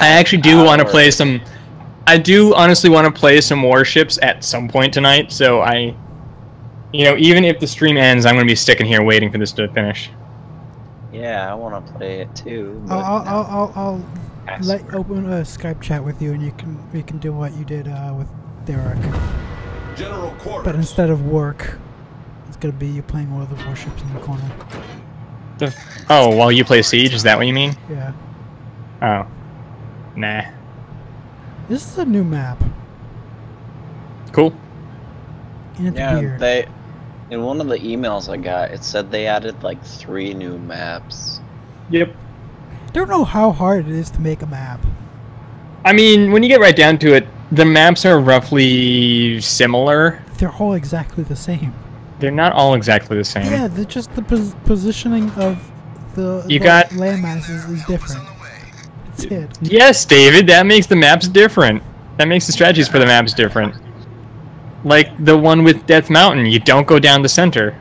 I actually do want to play some... I do honestly want to play some Warships at some point tonight, so I... You know, even if the stream ends, I'm going to be sticking here waiting for this to finish. Yeah, I want to play it too. I'll open a Skype chat with you, and we can do what you did with Derek. General quarters. But instead of work, it's gonna be you playing World of Warships in the corner. While you play Siege, is that what you mean? Yeah. Oh, nah. This is a new map. Cool. And it's weird. In one of the emails I got, it said they added like 3 new maps. Yep. Don't know how hard it is to make a map. I mean, when you get right down to it, the maps are roughly similar. They're all exactly the same. They're not all exactly the same. Yeah, they're just the positioning of the land masses is different. That's it. Yes, David, that makes the maps different. That makes the strategies for the maps different. Like the one with Death Mountain, you don't go down the center.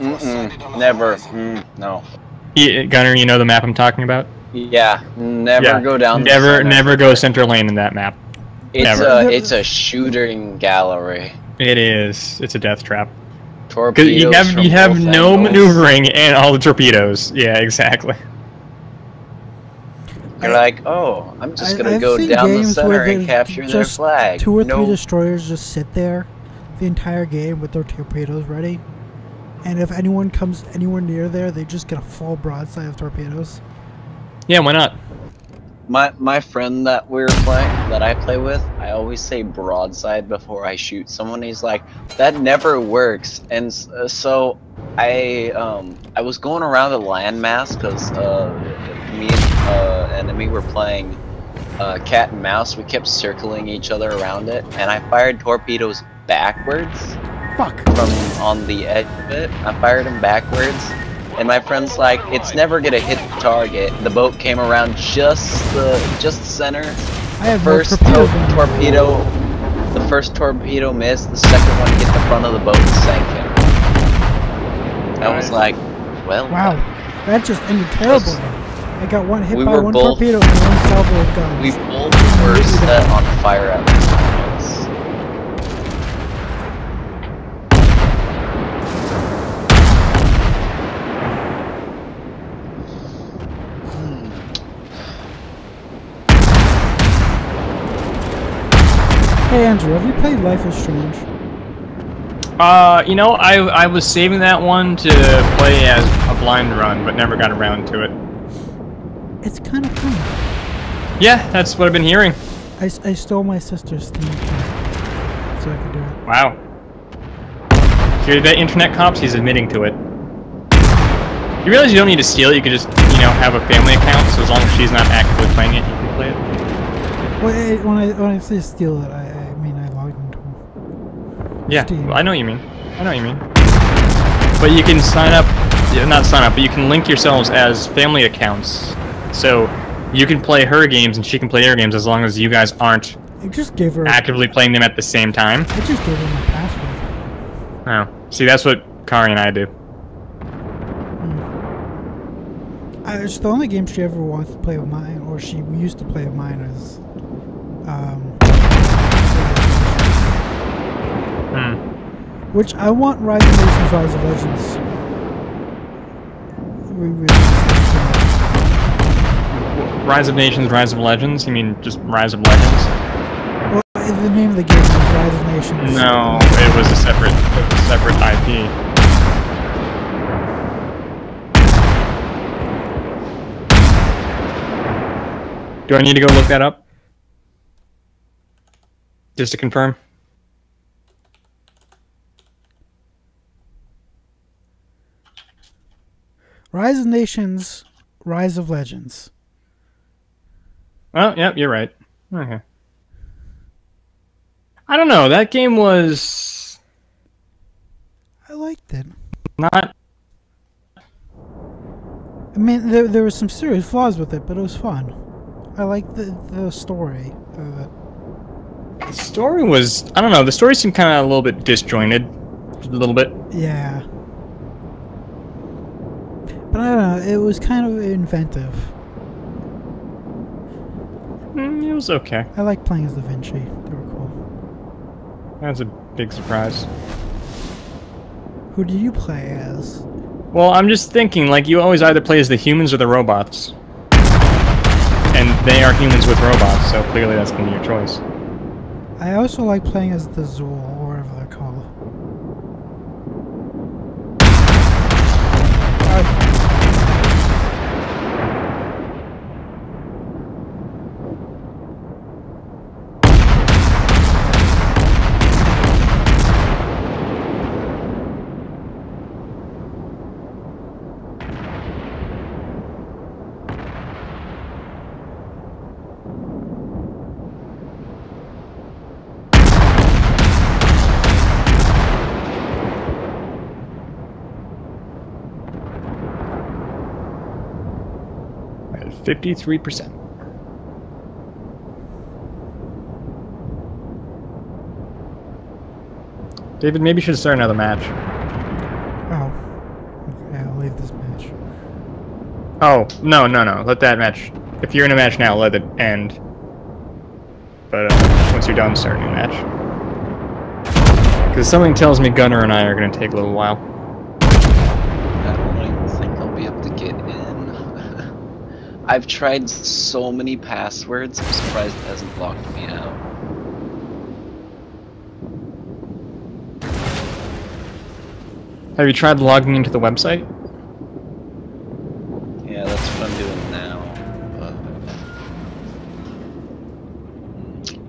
Never. No. Gunner, you know the map I'm talking about? Yeah. Never go down the center. Never go center lane in that map. It's a shooting gallery. It is. It's a death trap. Torpedoes. You have no maneuvering and all the torpedoes. Yeah, exactly. You're like, oh, I'm just going to go down the center and capture their flag. 2 or 3 destroyers just sit there the entire game with their torpedoes ready. And if anyone comes anywhere near there, they just get a full broadside of torpedoes. Yeah, why not? My friend that I play with, I always say broadside before I shoot someone. He's like, that never works. And so I was going around a landmass because me and enemy were playing cat and mouse. We kept circling each other around it, and I fired torpedoes backwards. Fuck. From on the edge of it, I fired them backwards. And my friend's like, it's never gonna hit the target. The boat came around just center. The first torpedo missed. The second one hit the front of the boat and sank him. I was like, well. Wow, that just ended terrible. I got one hit by one torpedo and one salvo gun. We both were set on fire at this time. Hey Andrew, have you played Life is Strange? You know, I was saving that one to play as a blind run, but never got around to it. It's kind of fun. Yeah, that's what I've been hearing. I stole my sister's Steam account, so I could do it. Wow. Hear that, internet cops? He's admitting to it. You realize you don't need to steal it, you can just, you know, have a family account, so as long as she's not actively playing it, you can play it. Well, when I say steal it, yeah, Steam. I know what you mean. I know what you mean. But you can you can link yourselves as family accounts. So you can play her games and she can play their games as long as you guys aren't actively playing them at the same time. I just gave her my password. Oh. See, that's what Kari and I do. It's the only game she ever wants to play of mine, or she used to play of mine, is... Which I want Rise of Nations, Rise of Legends. Rise of Nations, Rise of Legends? You mean just Rise of Legends? Well, the name of the game was Rise of Nations. No, it was a separate IP. Do I need to go look that up? Just to confirm? Rise of Nations, Rise of Legends. Oh, yep, you're right. Okay. I don't know. That game was... I liked it. Not... I mean, there were some serious flaws with it, but it was fun. I like the story of it. The story was... I don't know. The story seemed kind of a little bit disjointed. A little bit. Yeah. But I don't know. It was kind of inventive. It was okay. I like playing as Da Vinci. They were cool. That was a big surprise. Who do you play as? Well, I'm just thinking, like, you always either play as the humans or the robots. And they are humans with robots, so clearly that's going to be your choice. I also like playing as the Zool, or whatever they're called. At 53%. David, maybe you should start another match. Oh. Okay, I'll leave this match. Oh, no. Let that match... If you're in a match now, let it end. But once you're done, start a new match. Because something tells me Gunner and I are going to take a little while. I've tried so many passwords, I'm surprised it hasn't blocked me out. Have you tried logging into the website? Yeah, that's what I'm doing now.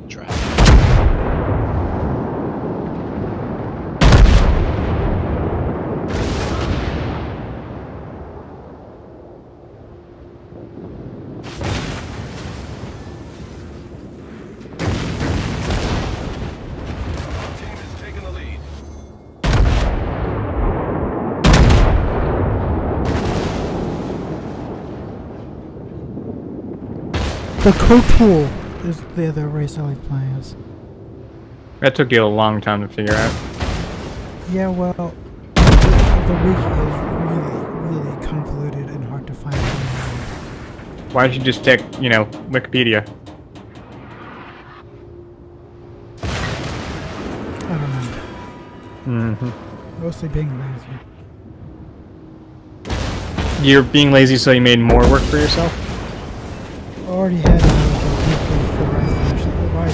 Try. The Kotal is the other race I like playing as. That took you a long time to figure out. Yeah, well, the wiki is really, really convoluted and hard to find. Why don't you just take, you know, Wikipedia? I don't know. Mm-hmm. Mostly being lazy. You're being lazy, so you made more work for yourself? Already had a weekly for resolution, but why is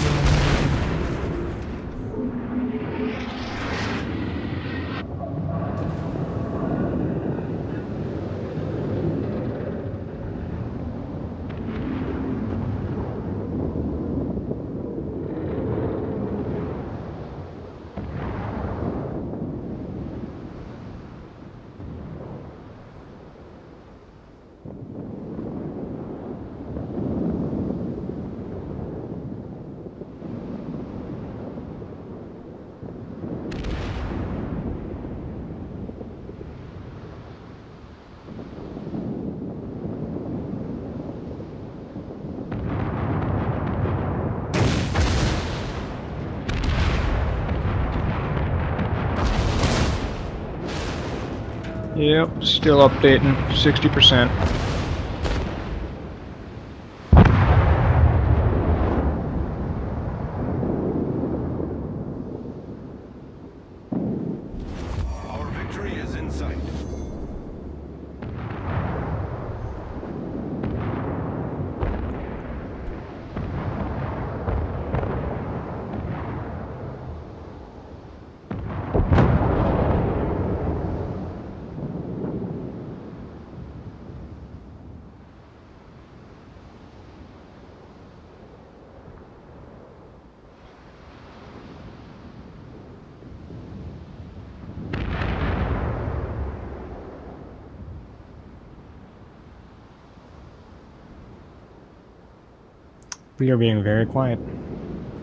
Yep, still updating, 60%. We are being very quiet.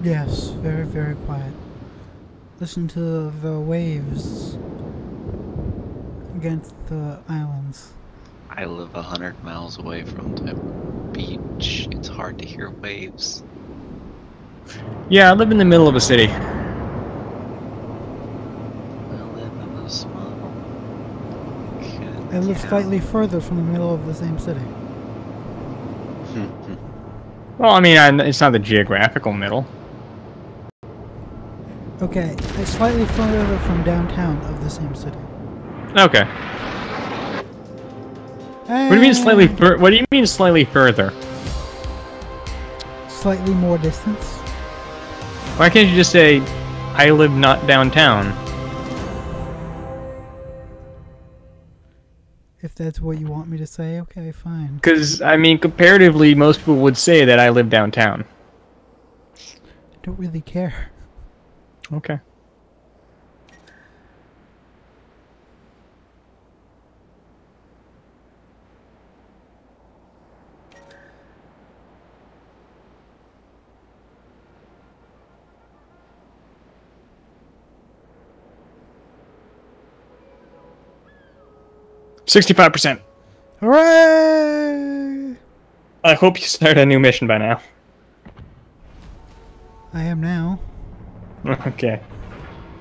Yes, very, very quiet. Listen to the waves against the islands. I live 100 miles away from the beach. It's hard to hear waves. Yeah, I live in the middle of a city. I live slightly further from the middle of the same city. Well, I mean, it's not the geographical middle. Okay, it's slightly further from downtown of the same city. Okay. What do you mean slightly? What do you mean slightly further? Slightly more distance. Why can't you just say, "I live not downtown"? If that's what you want me to say, okay, fine. Because, I mean, comparatively, most people would say that I live downtown. I don't really care. Okay. $65%. Hooray! I hope you start a new mission by now. I am now. Okay.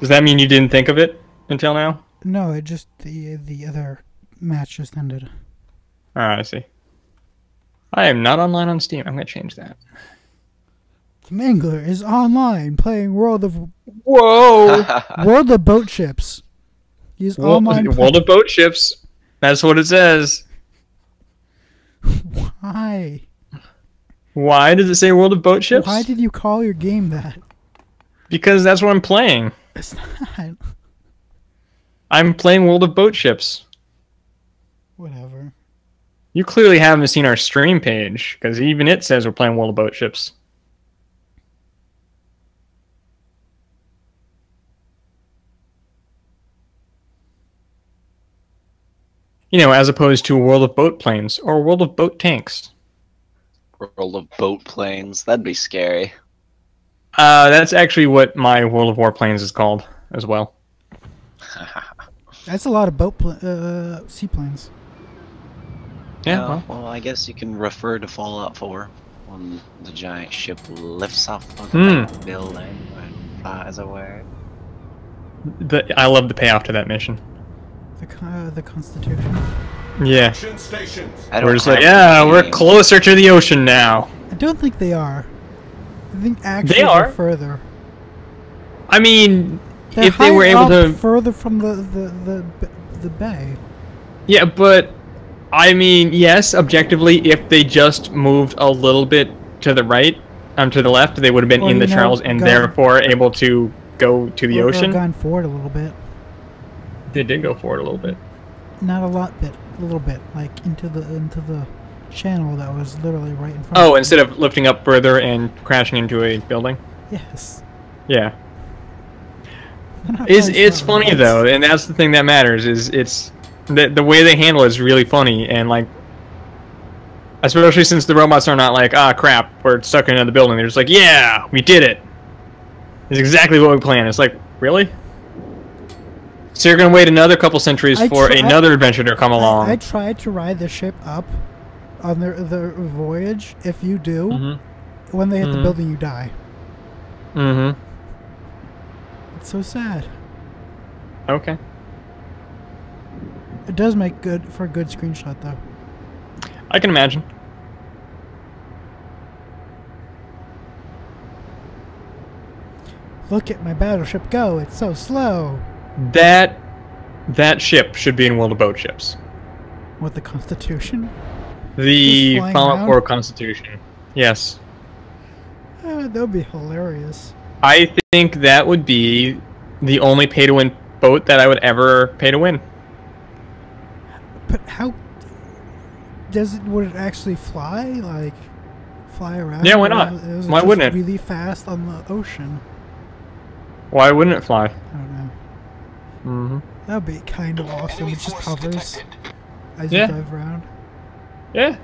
Does that mean you didn't think of it until now? No, it just the other match just ended. Alright, I see. I am not online on Steam. I'm gonna change that. The Mangler is online playing World of... Whoa! World of Boat Ships. He's online... World of Boat Ships. That's what it says. Why? Why does it say World of Boat Ships? Why did you call your game that? Because that's what I'm playing. It's not. I'm playing World of Boat Ships. Whatever. You clearly haven't seen our stream page, because even it says we're playing World of Boat Ships. You know, as opposed to World of Boat Planes or World of Boat Tanks. World of Boat Planes? That'd be scary. That's actually what my World of Warplanes is called as well. That's a lot of seaplanes. Yeah, well, I guess you can refer to Fallout 4 when the giant ship lifts off of the building and flies away. I love the payoff to that mission. The Constitution. Yeah. We're just like, yeah, we're closer to the ocean now. I don't think they are. I think actually they're further. I mean, if they were able to... further from the bay. Yeah, but, I mean, yes, objectively, if they just moved a little bit to the right, to the left, they would have been in the Charles and therefore able to go to the ocean. Gone forward a little bit. They did go forward a little bit. Not a lot, but a little bit, like into the channel that was literally right in front. Oh, instead of lifting up further and crashing into a building. Yes. Yeah. It's funny though, and that's the thing that matters. Is it's the way they handle it is really funny, and like, especially since the robots are not like, ah crap, we're stuck in another building. They're just like, yeah, we did it. It's exactly what we planned. It's like, really. So you're going to wait another couple centuries for another adventure to come along. I tried to ride the ship up on the voyage. If you do, when they hit the building, you die. It's so sad. Okay. It does make for a good screenshot, though. I can imagine. Look at my battleship go. It's so slow. That ship should be in World of Boat Ships. What, the Constitution? The Fallout 4 Constitution. Yes. That would be hilarious. I think that would be the only pay-to-win boat that I would ever pay to win. But how does it? Would it actually fly? Like fly around? Yeah, why not? Why wouldn't it? Really fast on the ocean. Why wouldn't it fly? I don't know. That'd be kind of awesome. It just hovers as you dive around. Yeah.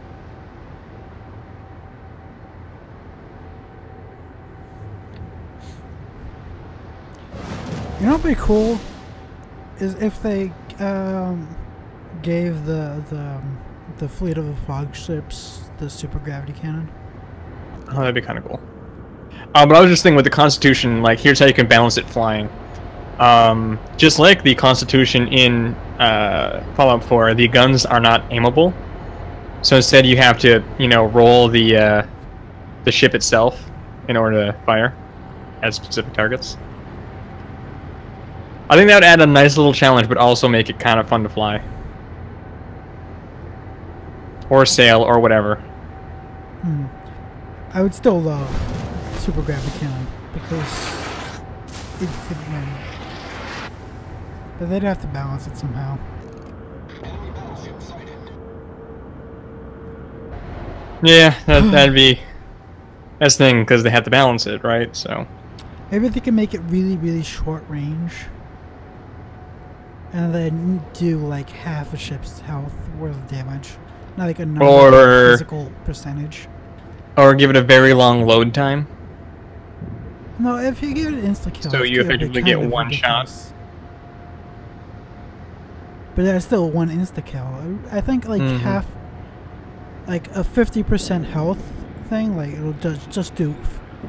You know what would be cool is if they gave the fleet of the fog ships the super gravity cannon. Oh, that'd be kind of cool. But I was just thinking with the Constitution, like, here's how you can balance it flying. Just like the Constitution in Fallout 4, the guns are not aimable. So instead you have to, you know, roll the ship itself in order to fire at specific targets. I think that would add a nice little challenge, but also make it kind of fun to fly. Or sail, or whatever. Hmm. I would still love super gravity cannon, because it could win. But they'd have to balance it somehow. Yeah, that'd be... That's the thing, because they have to balance it, right? So maybe they can make it really, really short range. And then do like half a ship's health worth of damage. Not like a number or physical percentage. Or give it a very long load time. No, if you give it insta-kill. So you effectively get one shot. But that's still one insta-kill. I think like half... Like a 50% health thing, like it'll just do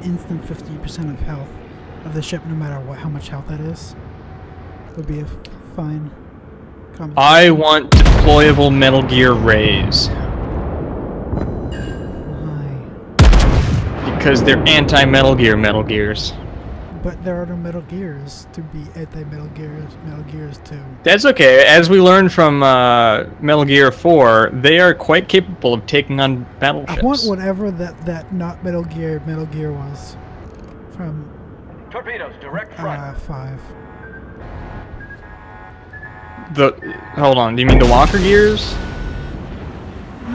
instant 50% of health of the ship, no matter what how much health that is. It would be a fine combination. I want deployable Metal Gear Rays. Why? Because they're anti-Metal Gear Metal Gears. But there are no Metal Gears to be anti-Metal Gears, Metal Gears 2. That's okay. As we learned from Metal Gear 4, they are quite capable of taking on battleships. I want whatever that not Metal Gear was from Torpedoes, direct front. 5. Hold on, do you mean the Walker Gears?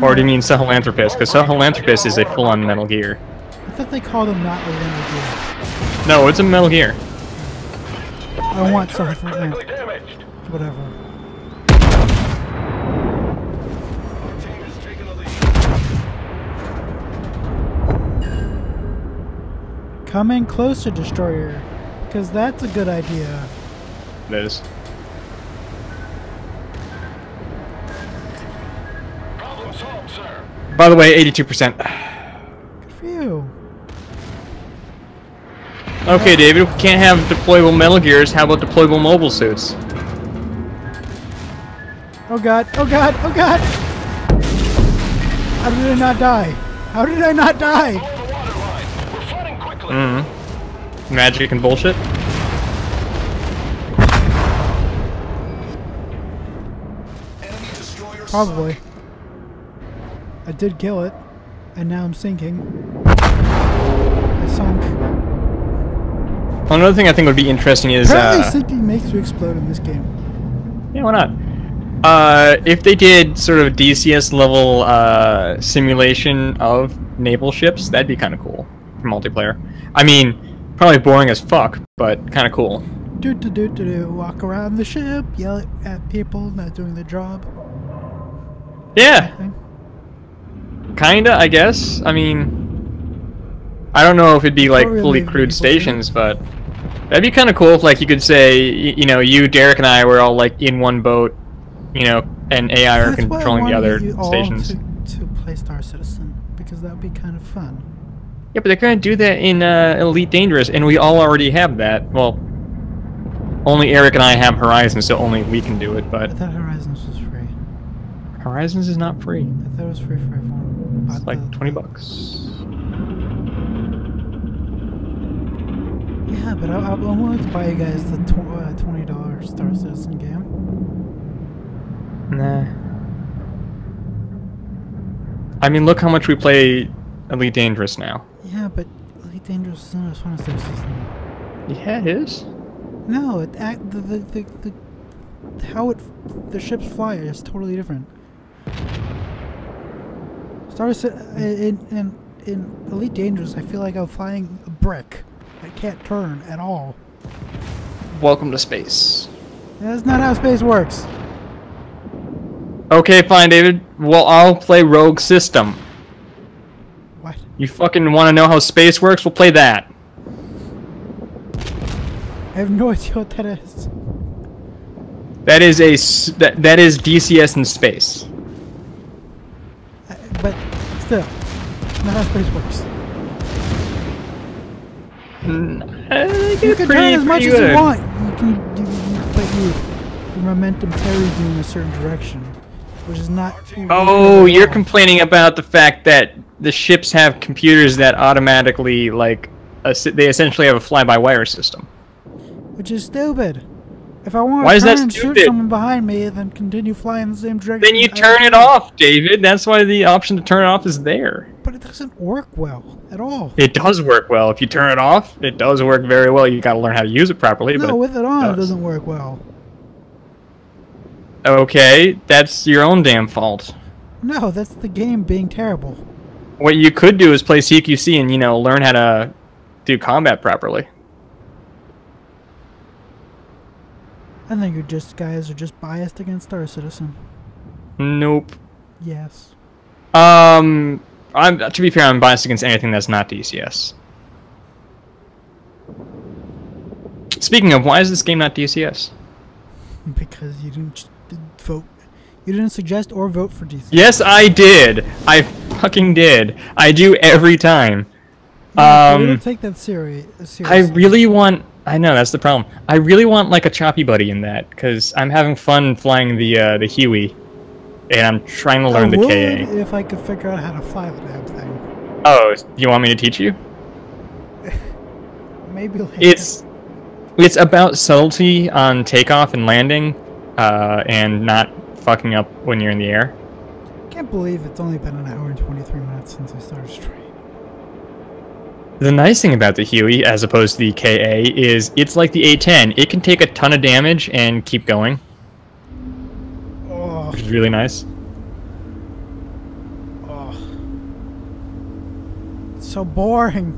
Or do you mean Sahelanthropus? Because Sahelanthropus is a full-on Metal Gear. I thought they called them not a Metal Gear. No, it's a Metal Gear. I want something. Whatever. Come in closer, Destroyer, because that's a good idea. It is. Problem solved, sir. By the way, 82%. Okay, David, if we can't have deployable Metal Gears, how about deployable mobile suits? Oh god, oh god, oh god! How did I not die? How did I not die? Mm-hmm. Magic and bullshit? Probably. I did kill it, and now I'm sinking. I sunk. Another thing I think would be interesting is apparently sinking makes you explode in this game. Yeah, why not? If they did sort of DCS level simulation of naval ships, that'd be kind of cool for multiplayer. I mean, probably boring as fuck, but kind of cool. Do do do do do. Walk around the ship, yell at people not doing their job. Yeah. Kinda, I guess. I mean, I don't know if it'd be like fully crewed stations, but that'd be kind of cool if, like, you could say, you know, you, Derek, and I were all, like, in one boat, you know, and AI are controlling the other stations. To play Star Citizen, because that would be kind of fun. Yeah, but they're going to do that in Elite Dangerous, and we all already have that. Well, only Eric and I have Horizon, so only we can do it, but... I thought Horizons was free. Horizons is not free. I thought it was free for everyone. It's like $20. Yeah, but I wanted to buy you guys the $20 Star Citizen game. Nah. I mean, look how much we play Elite Dangerous now. Yeah, but Elite Dangerous is not as fun as Star Citizen. Yeah, it is. No, the ships fly is totally different. Star Citizen in Elite Dangerous, I feel like I'm flying a brick. I can't turn at all. Welcome to space. That's not how space works. Okay, fine, David. Well, I'll play Rogue System. What? You fucking want to know how space works? We'll play that. have no idea what that is. That is a that is DCS in space. But still, not how space works. You can turn as much as you want. You can, but your momentum carries you in a certain direction, which is not. Oh, you're complaining about the fact that the ships have computers that automatically, like, they essentially have a fly-by-wire system. Which is stupid. If I want to turn and shoot someone behind me, then continue flying in the same direction. Then you turn it off, David. That's why the option to turn it off is there. But it doesn't work well at all. It does work well. If you turn it off, it does work very well. You got to learn how to use it properly. No, but with it on, it doesn't work well. Okay, that's your own damn fault. No, that's the game being terrible. What you could do is play CQC and, you know, learn how to do combat properly. I think you guys are just biased against Star Citizen. Nope. Yes. To be fair, I'm biased against anything that's not DCS. Speaking of, why is this game not DCS? Because you didn't vote. You didn't suggest or vote for DCS. Yes, I did. I fucking did. I do every time. Yeah, you didn't take that seriously. I really want. I know, that's the problem. I really want, like, a choppy buddy in that, because I'm having fun flying the Huey, and I'm trying to learn the KA. If I could figure out how to fly the damn thing. Oh, you want me to teach you? Maybe later. It's about subtlety on takeoff and landing, and not fucking up when you're in the air. I can't believe it's only been an hour and 23 minutes since I started streaming. The nice thing about the Huey, as opposed to the KA, is it's like the A-10. It can take a ton of damage and keep going. Oh. Which is really nice. Oh. It's so boring.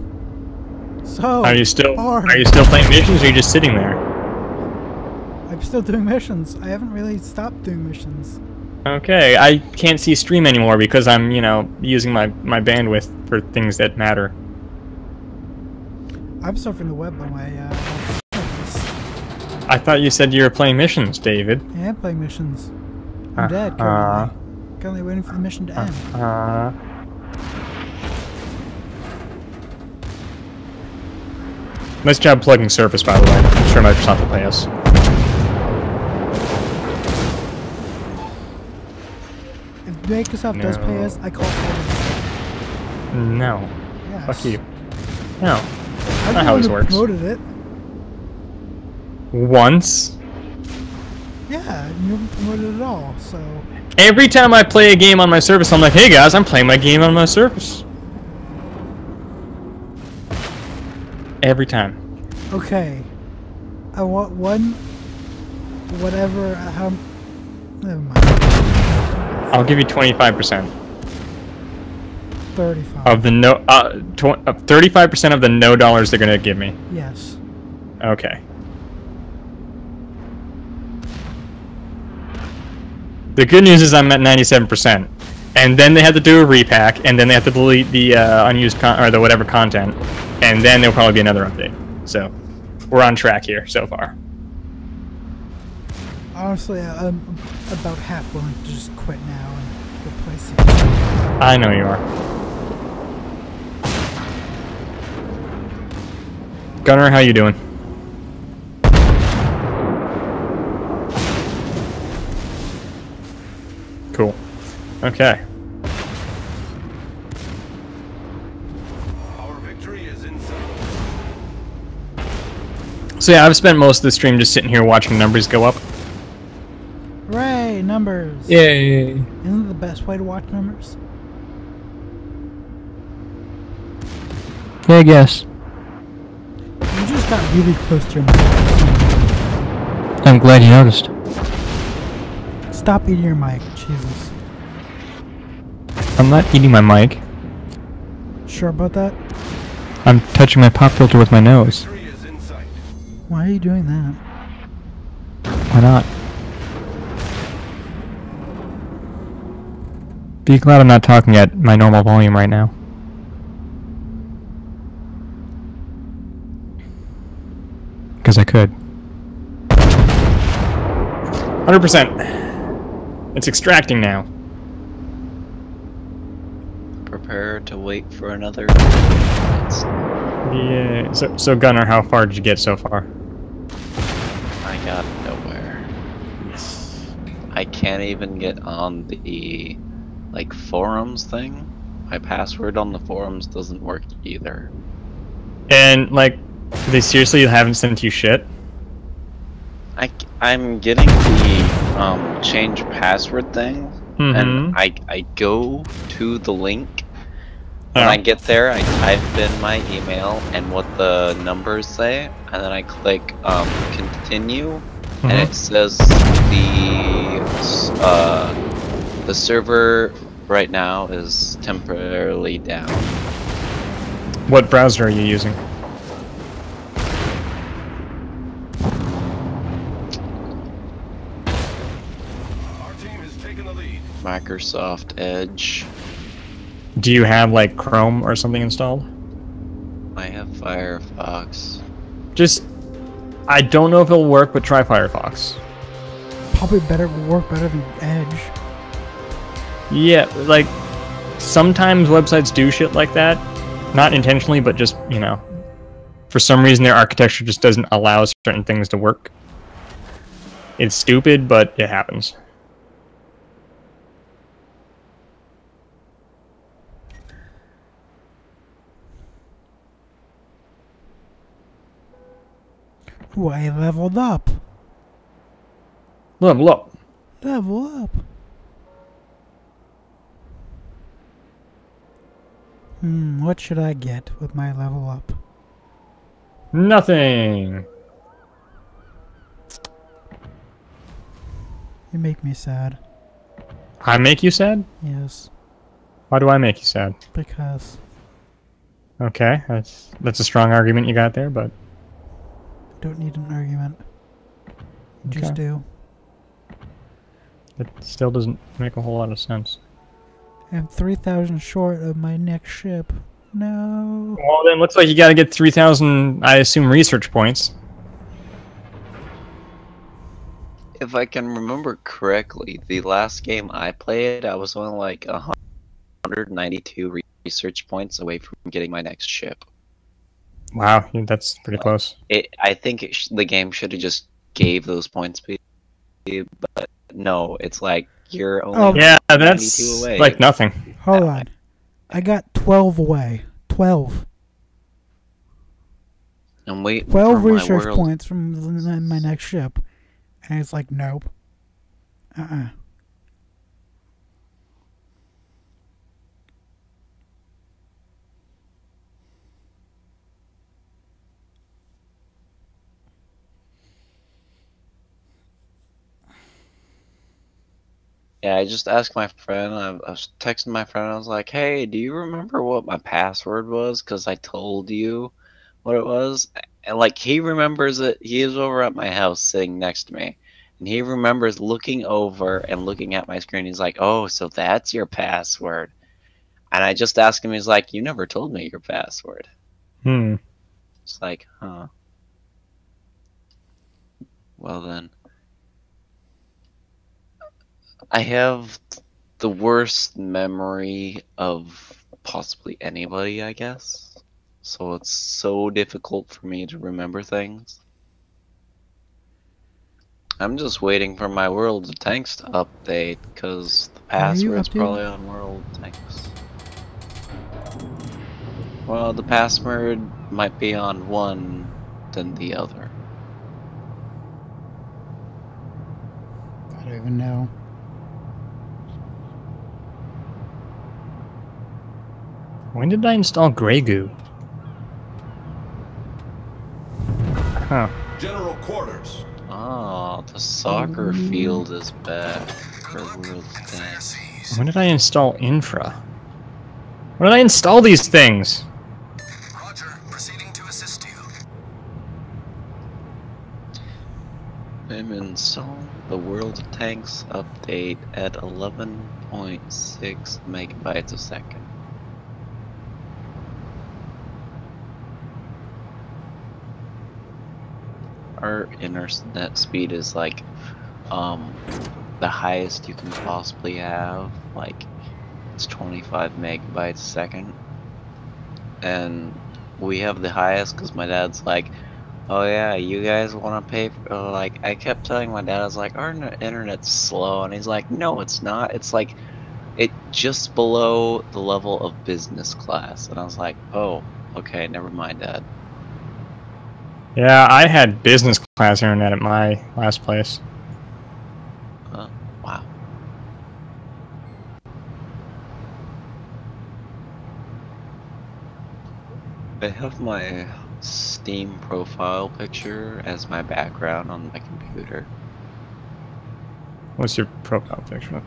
So Are you still playing missions, or are you just sitting there? I'm still doing missions. I haven't really stopped doing missions. Okay, I can't see stream anymore because I'm, you know, using my bandwidth for things that matter. I'm surfing the web on my, I thought you said you were playing missions, David. Yeah, I'm playing missions. I'm dead currently. Currently waiting for the mission to end. Nice job plugging Surface, by the way. I'm sure Microsoft will pay us. If Microsoft does pay us, I call it. No. Yes. Fuck you. No. That's not how this works. Promoted it. Once? Yeah, you haven't promoted it at all, so... Every time I play a game on my service, I'm like, hey guys, I'm playing my game on my service. Every time. Okay. I want one... Whatever... Never mind. I'll give you 25%. 35% of the no 35% of the no dollars they're gonna give me. Yes. Okay. The good news is I'm at 97%, and then they have to do a repack, and then they have to delete the unused or the whatever content, and then there'll probably be another update. So we're on track here so far. Honestly, I'm about half willing to just quit now and go play some. I know you are. Gunner, how you doing? Cool. Okay. Our victory is in sight. So yeah, I've spent most of the stream just sitting here watching numbers go up. Hooray, numbers! Yay! Isn't it the best way to watch numbers? I guess. You just got really close to your mic. I'm glad you noticed. Stop eating your mic, Jesus. I'm not eating my mic. Sure about that? I'm touching my pop filter with my nose. Why are you doing that? Why not? Be glad I'm not talking at my normal volume right now. because I could. 100%. It's extracting now. Prepare to wait for another. Yeah. So Gunnar, how far did you get so far? I got nowhere. Yes. I can't even get on the like forums thing. My password on the forums doesn't work either. And like, they seriously haven't sent you shit? I'm getting the change password thing, and I go to the link. When I get there, I type in my email and what the numbers say, and then I click continue, and it says the server right now is temporarily down. What browser are you using? Microsoft Edge. Do you have like Chrome or something installed? I have Firefox. Just, I don't know if it'll work, but try Firefox. Probably better work better than Edge. Yeah, like sometimes websites do shit like that, not intentionally, but just, you know, for some reason their architecture just doesn't allow certain things to work. It's stupid, but it happens. Ooh, I leveled up. Level up. Level up. Hmm, what should I get with my level up? Nothing. You make me sad. I make you sad? Yes. Why do I make you sad? Because. Okay, that's a strong argument you got there, but. Don't need an argument. Just do. It still doesn't make a whole lot of sense. I'm 3,000 short of my next ship. No. Well, then looks like you got to get 3,000, I assume, research points. If I can remember correctly, the last game I played, I was only like 192 research points away from getting my next ship. Wow, that's pretty close. I think the game should have just gave those points, but no, it's like you're only yeah, that's away. Like nothing. Hold on, I got 12 away. 12. I'm waiting 12 for research points from my next ship, and it's like nope. Yeah, I just asked my friend, I was texting my friend, I was like, hey, do you remember what my password was? Because I told you what it was. And, like, he remembers it. He is over at my house sitting next to me. And he remembers looking over and looking at my screen. He's like, oh, so that's your password. And I just asked him, he's like, you never told me your password. Hmm. It's like, huh. Well, then. I have the worst memory of possibly anybody, I guess. So it's so difficult for me to remember things. I'm just waiting for my World of Tanks to update, because the password's probably on World of Tanks. Well, the password might be on one than the other. I don't even know. When did I install Grey Goo? Huh. General quarters. Oh, the soccer field is back. When did I install Infra? When did I install these things? Roger, proceeding to assist you. I'm installing the World of Tanks update at 11.6 megabytes a second. our internet speed is like the highest you can possibly have, like it's 25 megabytes a second, and we have the highest because my dad's like, oh yeah, you guys want to pay for, like, I kept telling my dad, I was like, our internet's slow, and he's like, no it's not, it's like it just below the level of business class. And I was like, oh okay, never mind, Dad. Yeah, I had business class internet at my last place. Wow. I have my Steam profile picture as my background on my computer. What's your profile picture?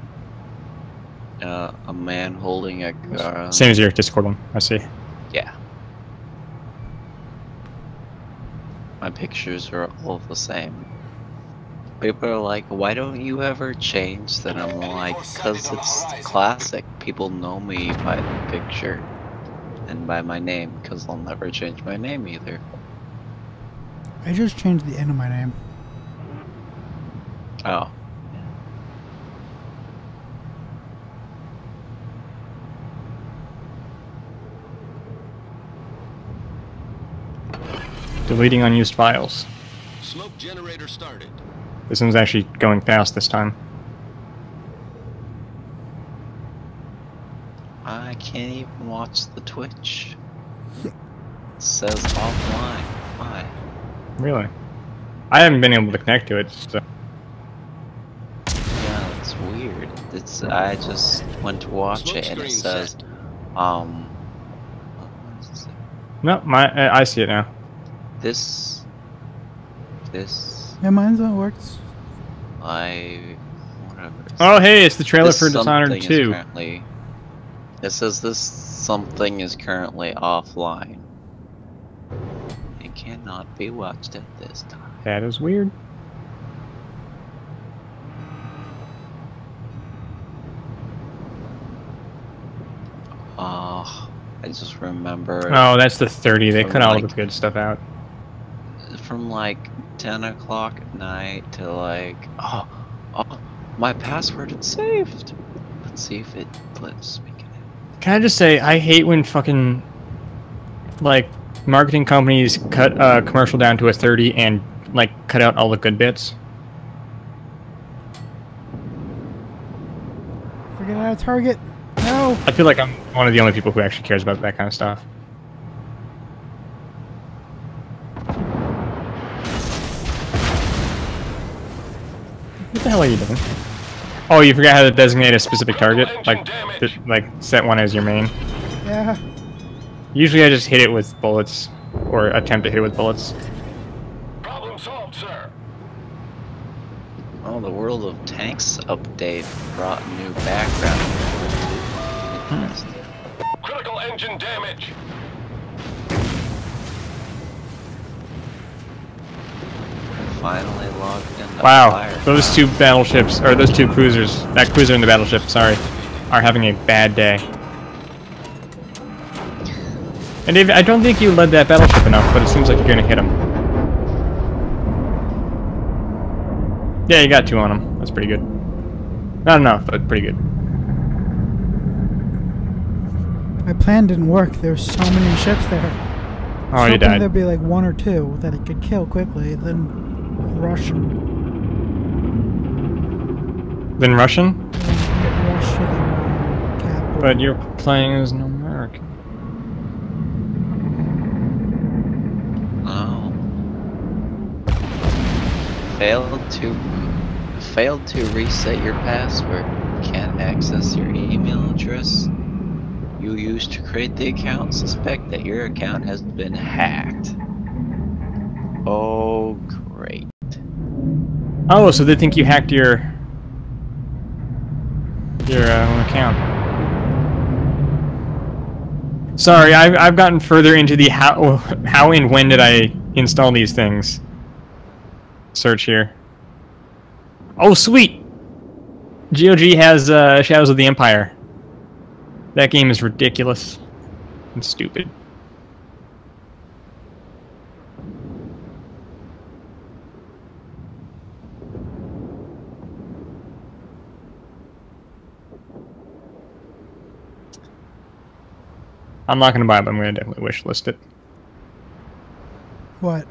A man holding a gun. Same as your Discord one, I see. Yeah. My pictures are all the same. People are like, why don't you ever change that? I'm like, because it's classic. People know me by the picture and by my name, because I'll never change my name either. I just changed the end of my name. Oh. Deleting unused files. Smoke generator started. This one's actually going fast this time. I can't even watch the Twitch. It says offline. Why? Really? I haven't been able to connect to it, so. Yeah, it's weird. It's, I just went to watch it and it says, No, I see it now. This. Yeah, mine's not works. Whatever. Oh, hey, it's the trailer for Dishonored 2. It says this something is currently offline. It cannot be watched at this time. That is weird. I just remember. Oh, that's the 30. They cut all the good stuff out. From like 10 o'clock at night to like, oh, my password is saved. Let's see if it lets me get in. Can I just say, I hate when fucking like marketing companies cut a commercial down to a 30 and like cut out all the good bits. We're getting out of Target. No. I feel like I'm one of the only people who actually cares about that kind of stuff. What the hell are you doing? Oh, you forgot how to designate a specific target? Like set one as your main? Yeah. Usually I just hit it with bullets, or attempt to hit it with bullets. Problem solved, sir. Oh, the World of Tanks update brought new background. Critical engine damage! Finally logged in. Wow, those two battleships, or those two cruisers, that cruiser and the battleship, sorry, are having a bad day. And David, I don't think you led that battleship enough, but it seems like you're gonna hit him. Yeah, you got two on him. That's pretty good. Not enough, but pretty good. My plan didn't work. There's so many ships there. Oh, you died. There'd be like one or two that it could kill quickly, then. Russian. Then Russian? Russian capital. But you're playing as an American. Oh. Failed to reset your password. Can't access your email address you used to create the account. Suspect that your account has been hacked. Oh, great. Oh, so they think you hacked your own account. Sorry, I've gotten further into the how and when did I install these things. Search here. Oh, sweet! GOG has Shadows of the Empire. That game is ridiculous and stupid. I'm not going to buy it, but I'm going to definitely wishlist it. What?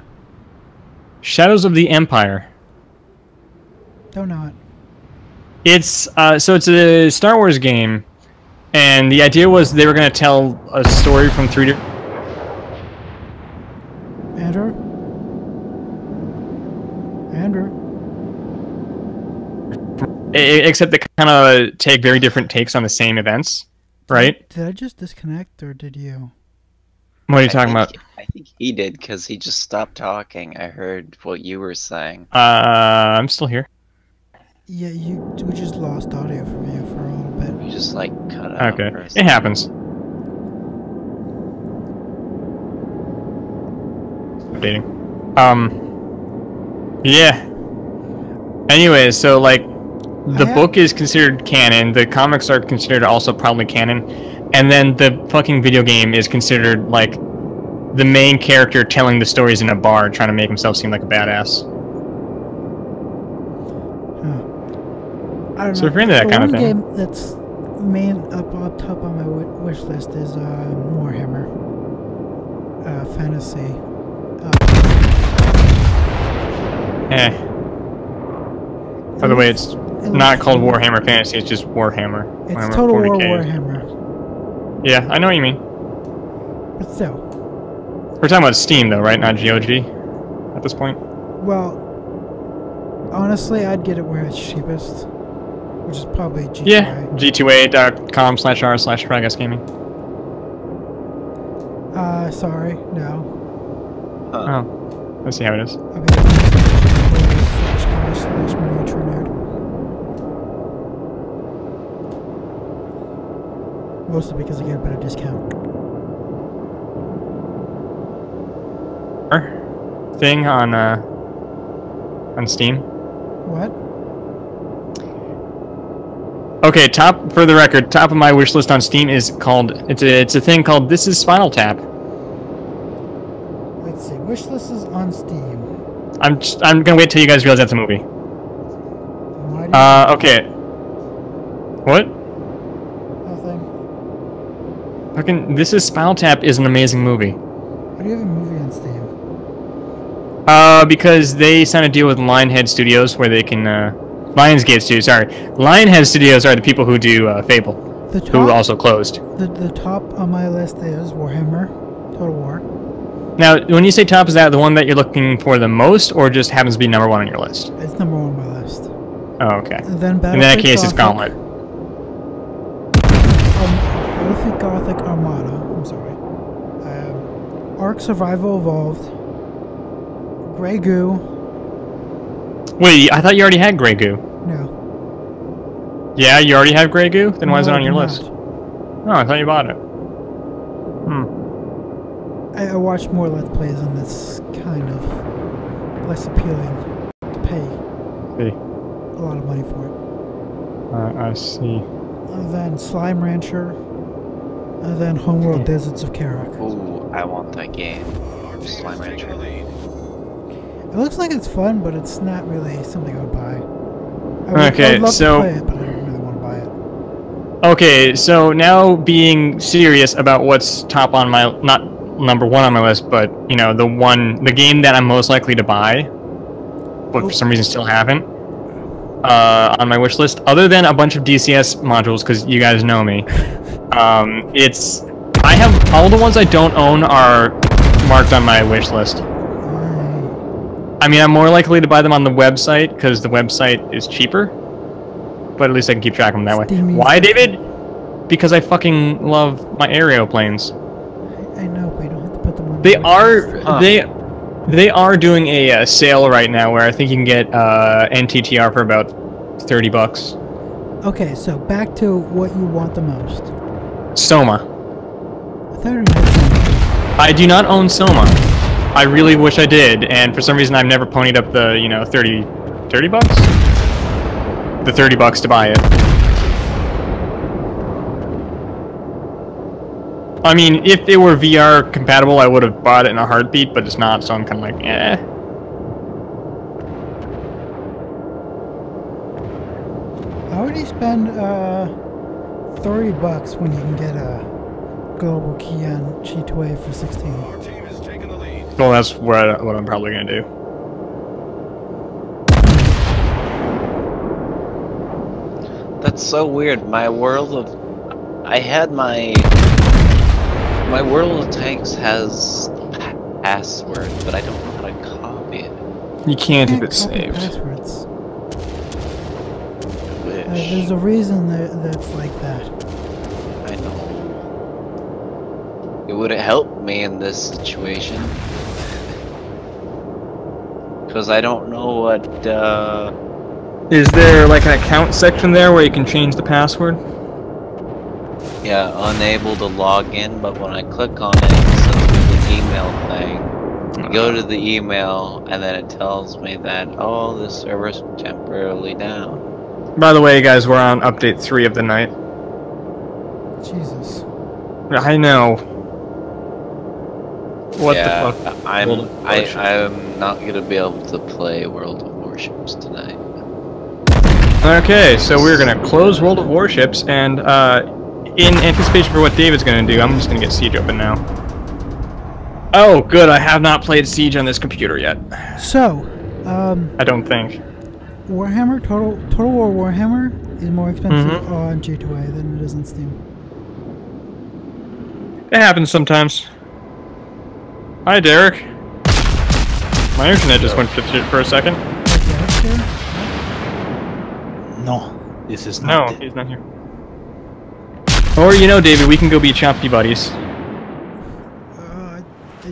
Shadows of the Empire. Don't know it. It's so it's a Star Wars game, and the idea was they were going to tell a story from three different... Andrew? Andrew? Except they kind of take very different takes on the same events, right? Did I just disconnect, or did you? What are you talking about? I think he did, because he just stopped talking. I heard what you were saying. I'm still here. Yeah, we just lost audio from you for a little bit. You just, like, cut out. Okay, it happens. Updating. Yeah. Anyway, so, like, the book is considered canon, the comics are considered also probably canon, and then the fucking video game is considered, like, the main character telling the stories in a bar, trying to make himself seem like a badass. I don't know. So if you're into that kind of thing. One game that's main up top on my wish list is Warhammer Fantasy. By the way, it's not called Warhammer Fantasy. It's just Warhammer. It's Warhammer Total War Warhammer. Yeah, I know what you mean. But still, we're talking about Steam though, right? Not GOG at this point. Well, honestly, I'd get it where it's cheapest. Which is probably G2A. Yeah, G2A.com/r/Strigas Gaming. Sorry, no. Oh, let's see how it is. Mostly because I get a better discount. Thing on Steam. What? Okay, top, for the record, top of my wish list on Steam is called, it's a thing called This Is Spinal Tap. Let's see, wish list is on Steam. I'm gonna wait till you guys realize that's a movie. Okay. What? Nothing. Fucking This Is Spinal Tap is an amazing movie. Why do you have a movie on Steam? Because they signed a deal with Lionhead Studios where they can, Lionsgate Studios, sorry. Lionhead Studios are the people who do Fable, who also closed. The top on my list is Warhammer, Total War. Now, when you say top, is that the one that you're looking for the most, or just happens to be number one on your list? It's number one on my list. Oh, okay. And then Battlefield, in that case, Gothic, it's Gauntlet. Battlefield Gothic Armada, I'm sorry. Ark Survival Evolved, Grey Goo. Wait, I thought you already had Grey Goo. No. Yeah, you already have Grey Goo? Then why is it on your list? No, I thought you bought it. Hmm. I watched more Let's Plays and that's kind of less appealing to pay a lot of money for it. I see. And then Slime Rancher. And then Homeworld Deserts of Karak. Ooh, I want that game. Slime Rancher. It looks like it's fun, but it's not really something I would buy. I'd love to play it, but I don't really want to buy it. Okay, so now being serious about what's top on my, not number one on my list, but, you know, the game that I'm most likely to buy, but for some reason still haven't, on my wish list, other than a bunch of DCS modules, because you guys know me, I have, all the ones I don't own are marked on my wish list. I mean, I'm more likely to buy them on the website because the website is cheaper, but at least I can keep track of them that way. Why, David? Because I fucking love my aeroplanes. I know, but you don't have to put them on. They are doing a sale right now where I think you can get NTTR for about $30. Okay, so back to what you want the most. Soma. I do not own Soma. I really wish I did, and for some reason I've never ponied up the, you know, $30? The $30 to buy it. I mean, if it were VR compatible, I would have bought it in a heartbeat, but it's not, so I'm kind of like, eh. How would you spend $30 when you can get a global key on G2A for 16. Our team is taking the lead. Well, that's what I'm probably going to do. That's so weird. My World of... I had my... My World of Tanks has a password, but I don't know how to copy it. You can't if it's saved. Passwords. I wish. There's a reason that's like that. I know. It would have helped me in this situation. Because I don't know what... Is there like an account section there where you can change the password? Yeah, unable to log in, but when I click on it, it says the email thing. Go to the email, and then it tells me that, oh, the server's temporarily down. By the way, guys, we're on update 3 of the night. Jesus. I know. What the fuck? I'm not going to be able to play World of Warships tonight. Okay, so we're going to close World of Warships, and in anticipation for what David's going to do, I'm just going to get Siege open now. Oh, good, I have not played Siege on this computer yet. So, I don't think. Warhammer, Total War Warhammer is more expensive on G2A than it is on Steam. It happens sometimes. Hi, Derek. My internet just went to shit for a second. No, this is not. No, he's not here. Or, you know, David, we can go be chompy buddies. I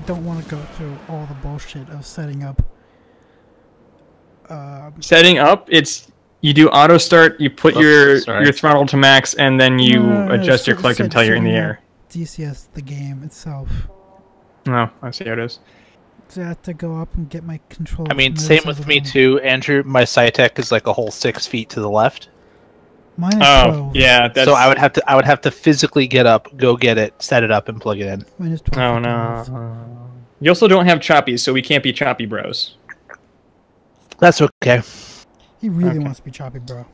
don't want to go through all the bullshit of setting up. Setting up? It's you do auto start, you put your throttle to max, and then you adjust your click until you're in the air. DCS the game itself. Oh, I see how it is. I have to go up and get my control. I mean, same with me too, Andrew. My Cytec is like a whole 6 feet to the left. Mine is yeah. That's... So I would have to physically get up, go get it, set it up, and plug it in. Mine is 12. Oh no! You also don't have choppies, so we can't be choppy bros. That's okay. He really wants to be choppy bro.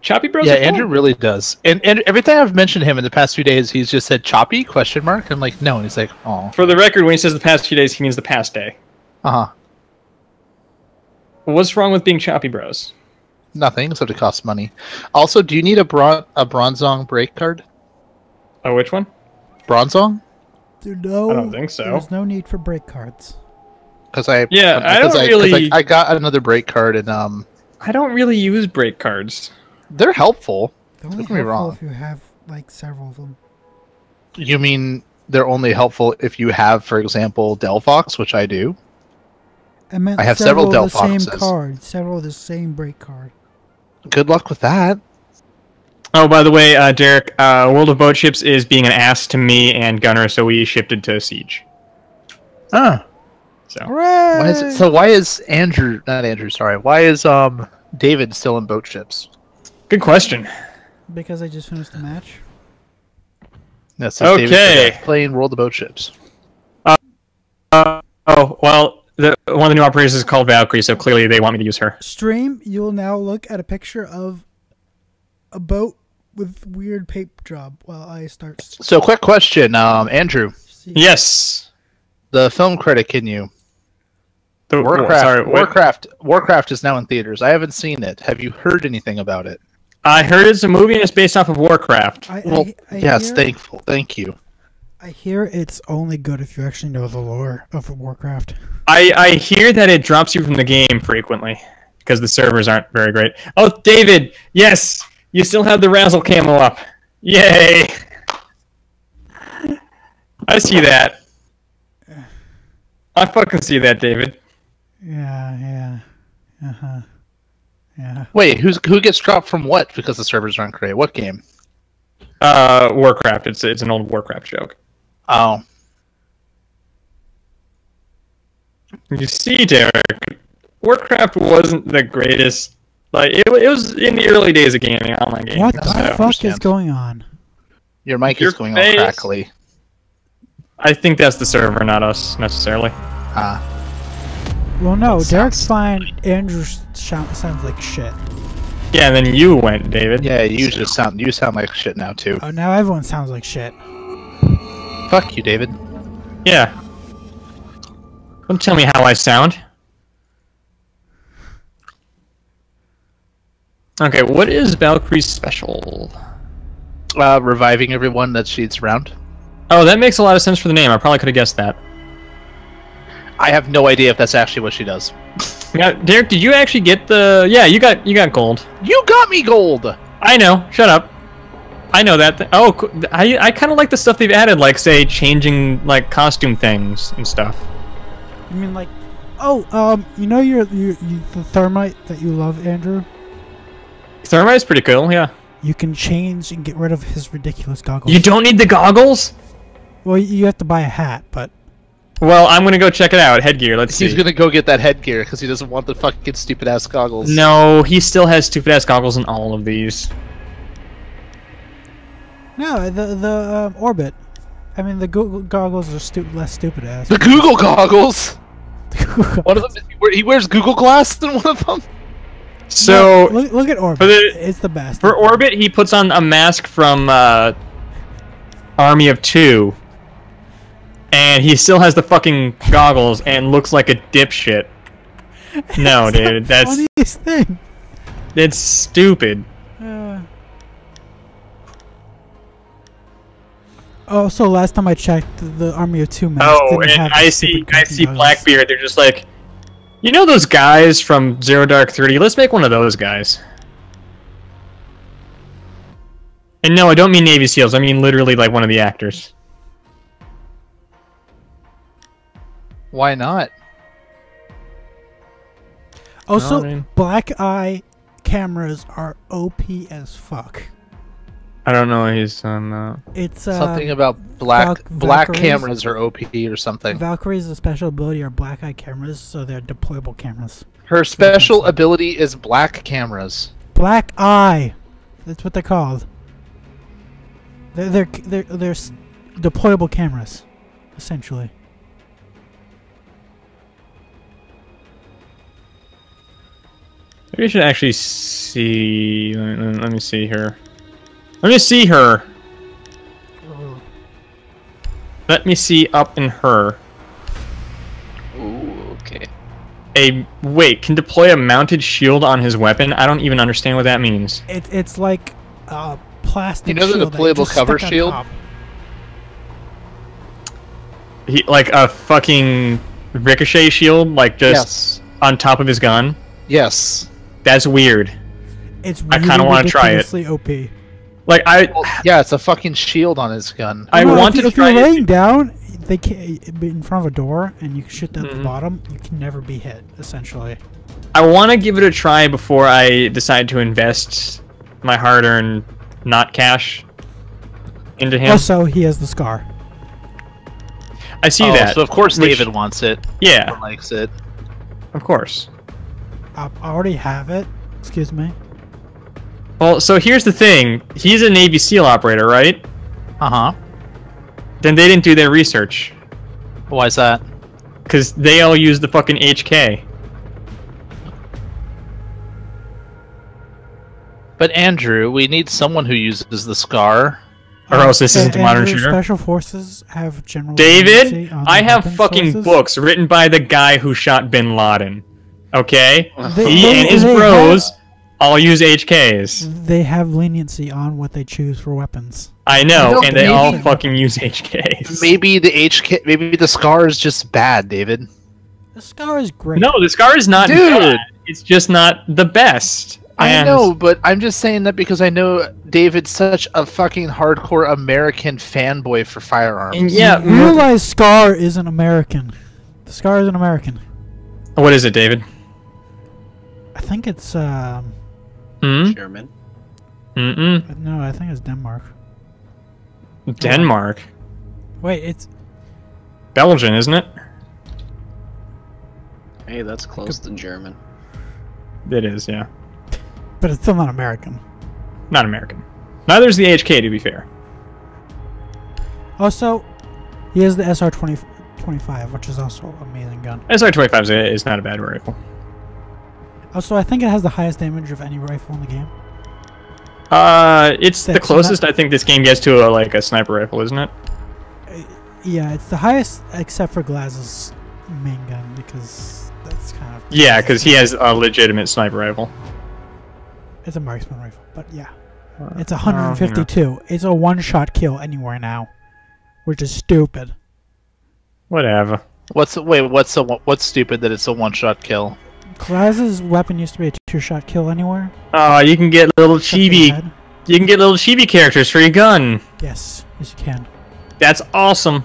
Choppy bros. Yeah, Andrew really does. And every time I've mentioned him in the past few days, he's just said choppy ? And I'm like, no, and he's like, oh. For the record, when he says the past few days, he means the past day. Uh huh. What's wrong with being choppy bros? Nothing, except it costs money. Also, do you need a Bronzong break card? Oh, which one? Bronzong? No, I don't think so. There's no need for break cards. Because I got another break card and I don't really use break cards. They're helpful. They're only helpful if you have like several of them. You mean they're only helpful if you have, for example, Delphox, which I do. I have several Delphoxes. Several of the same break card. Good luck with that. Oh, by the way, Derek, World of Boat Ships is being an ass to me and Gunner, so we shifted to Siege. Ah. So why is Andrew? Not Andrew. Sorry. Why is David still in Boat Ships? Good question. Because I just finished the match. That's okay. Playing World of Boat Ships. Well, one of the new operators is called Valkyrie, so clearly they want me to use her. Stream, you'll now look at a picture of a boat with weird paint job while I start. So, quick question, Andrew. Yes. The film critic in you. Warcraft is now in theaters. I haven't seen it. Have you heard anything about it? I heard it's a movie and it's based off of Warcraft. Thank you. I hear it's only good if you actually know the lore of Warcraft. I hear that it drops you from the game frequently because the servers aren't very great. Oh, David, yes, you still have the Razzle Camel up. Yay! I see that. I fucking see that, David. Yeah. Uh-huh. Yeah. Wait, who gets dropped from what because the servers aren't great? What game? Warcraft. It's an old Warcraft joke. Oh. You see, Derek, Warcraft wasn't the greatest. Like it was in the early days of gaming, online gaming. What the fuck is going on? Your mic is going on crackly. I think that's the server, not us necessarily. Ah. Well, no, Derek's fine. Andrew sounds like shit. Yeah, and then you went, David. Yeah, you sound like shit now too. Oh, now everyone sounds like shit. Fuck you, David. Yeah. Don't tell me how I sound. Okay, what is Valkyrie's special? Reviving everyone that she's around. Oh, that makes a lot of sense for the name. I probably could have guessed that. I have no idea if that's actually what she does. Now, Derek, did you actually get the... Yeah, you got gold. You got me gold! I know. Shut up. I know that. I kind of like the stuff they've added, like, say, changing, like, costume things and stuff. You mean, like... Oh, you know the thermite that you love, Andrew? Thermite's pretty cool, yeah. You can change and get rid of his ridiculous goggles. You don't need the goggles? Well, you have to buy a hat, but... Well, I'm gonna go check it out. Headgear, let's see. He's gonna go get that headgear, because he doesn't want the fucking stupid-ass goggles. No, he still has stupid-ass goggles in all of these. No, the Orbit. I mean, the Google goggles are less stupid-ass. The Google goggles?! One of them, he wears Google Glass in one of them? So... No, look at Orbit. It's the best. For Orbit, he puts on a mask from, Army of Two. And he still has the fucking goggles and looks like a dipshit. No, dude, that's the funniest thing. It's stupid. Oh, so last time I checked, the Army of Two mask. Oh, didn't and I see Blackbeard. They're just like, you know those guys from Zero Dark 30? Let's make one of those guys. And no, I don't mean Navy SEALs. I mean literally like one of the actors. Why not? Also, no, I mean, black eye cameras are OP as fuck. I don't know what he's on. It's something about black cameras are OP or something. Valkyrie's special ability are black eye cameras, so they're deployable cameras. Her special ability is black cameras. Black eye. That's what they're called. They're deployable cameras, essentially. Maybe I should actually see... Let me see her. Let me see her! Ooh. Let me see up in her. Ooh, okay. Wait, can deploy a mounted shield on his weapon? I don't even understand what that means. It's like a plastic shield. You know the deployable cover shield? Like a fucking ricochet shield? Like just on top of his gun? Yes. That's weird. It's really, I kind of want to try it. OP. Like yeah, it's a fucking shield on his gun. I wanted to try it. If you're laying down, they can't be in front of a door, and you shoot at the bottom. You can never be hit, essentially. I want to give it a try before I decide to invest my hard-earned not cash into him. Also, he has the scar. I see that. So of course, David wants it. Yeah, he likes it. Of course. I already have it. Excuse me. Well, so here's the thing. He's a Navy SEAL operator, right? Uh-huh. Then they didn't do their research. Why is that? Because they all use the fucking HK. But Andrew, we need someone who uses the SCAR. Or else this isn't a modern shooter. Special forces have general... David, I have fucking books written by the guy who shot bin Laden. Okay? He and his bros all use HKs. They have leniency on what they choose for weapons. I know, and they all fucking use HKs. Maybe the SCAR is just bad, David. The SCAR is great. No, the SCAR is not bad. It's just not the best. I know, but I'm just saying that because I know David's such a fucking hardcore American fanboy for firearms. And yeah, you realize SCAR is an American. The SCAR is an American. What is it, David? I think it's German. No, I think it's Denmark. Denmark. Wait, it's Belgian, isn't it? Hey, that's close to German. It is, yeah. But it's still not American. Not American. Neither is the HK, to be fair. Also, he has the SR-25, which is also an amazing gun. SR-25 is not a bad rifle. Also, I think it has the highest damage of any rifle in the game. It's the closest I think this game gets to a sniper rifle, isn't it? Yeah, it's the highest except for Glaz's main gun, because that's kind of... Yeah, because he has a legitimate sniper rifle. It's a marksman rifle, but yeah. It's 152. You know. It's a one-shot kill anywhere now, which is stupid. Whatever. What's stupid that it's a one-shot kill? Glaz's weapon used to be a two-shot kill anywhere. Oh, you can get little chibi. You can get little chibi characters for your gun. Yes, you can. That's awesome.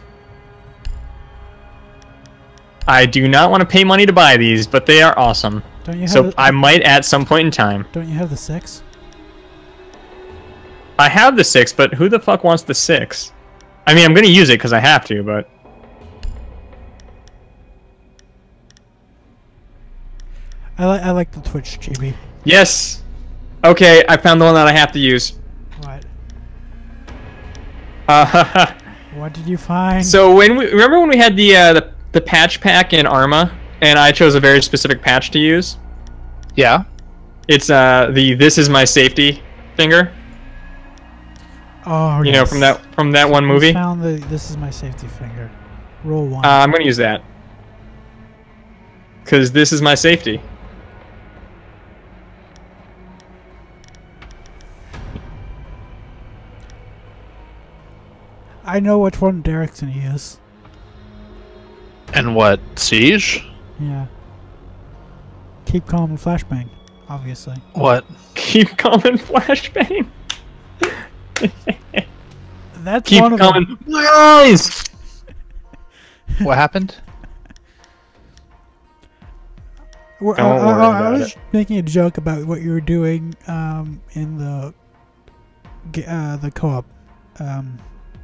I do not want to pay money to buy these, but they are awesome. Don't you have so I might at some point in time. Don't you have the 6? I have the 6, but who the fuck wants the 6? I mean, I'm going to use it because I have to, but... I like the Twitch GB. Yes! Okay, I found the one that I have to use. What? What did you find? So when we remember when we had the patch pack in Arma, and I chose a very specific patch to use. Yeah. It's the "This is my safety" finger. Oh. You know, from that one movie. I found the "This is my safety" finger. Roll 1. I'm gonna use that. Cause this is my safety. I know which one Derek's gonna use. And what? Siege? Yeah. Keep calm and flashbang, obviously. What? Keep calm and flashbang? That's keep one of calm them. My eyes! What happened? Don't worry about I was making a joke about what you were doing in the co-op.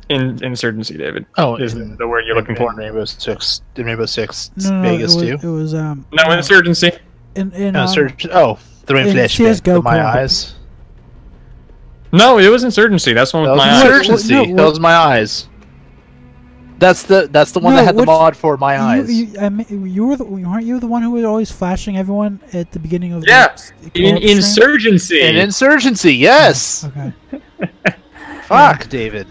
Insurgency, David. Oh, is the word you're looking for in Rainbow Six? In Rainbow Six Vegas too. It was no Insurgency. The rain flash. My eyes. No, it was Insurgency. That's one with my eyes. Insurgency. That was my eyes. That's the one that had the mod for my eyes. Aren't you the one who was always flashing everyone at the beginning of? Yeah, in Insurgency. In Insurgency, yes. Okay. Fuck, David.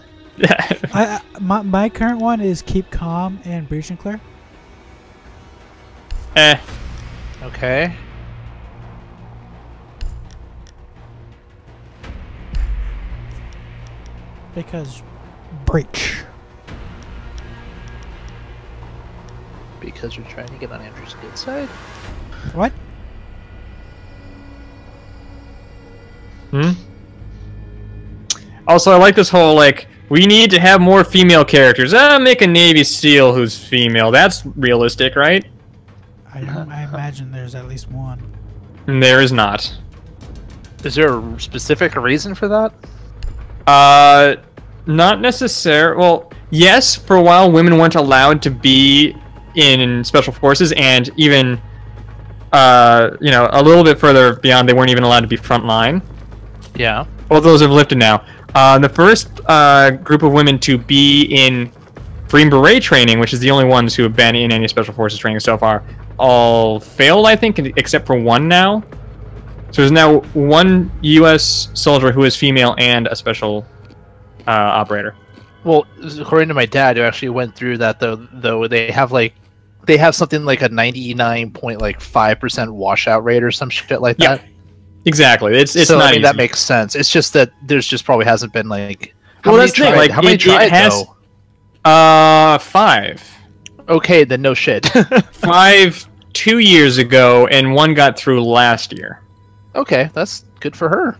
My current one is keep calm and breach and clear. Okay. Because breach. Because you're trying to get on Andrew's good side. What? Hmm. Also, I like this whole like. We need to have more female characters. Make a Navy SEAL who's female. That's realistic, right? I imagine there's at least one. There is not. Is there a specific reason for that? Not necessarily. Well, yes, for a while women weren't allowed to be in special forces, and even, you know, a little bit further beyond, they weren't even allowed to be frontline. Yeah. All those have lifted now. The first group of women to be in Green Beret training, which is the only ones who have been in any Special Forces training so far, all failed, I think, except for one now. So there's now one U.S. soldier who is female and a special operator. Well, according to my dad, who actually went through that, though they have something like a 99.5% washout rate or some shit like that. Yeah. Exactly. It's so, not I mean, easy. That makes sense. It's just that there's just probably hasn't been like how well, many tried, like how it, many tried has, though? 5. Okay, then no shit. 5 2 years ago, and one got through last year. Okay, that's good for her.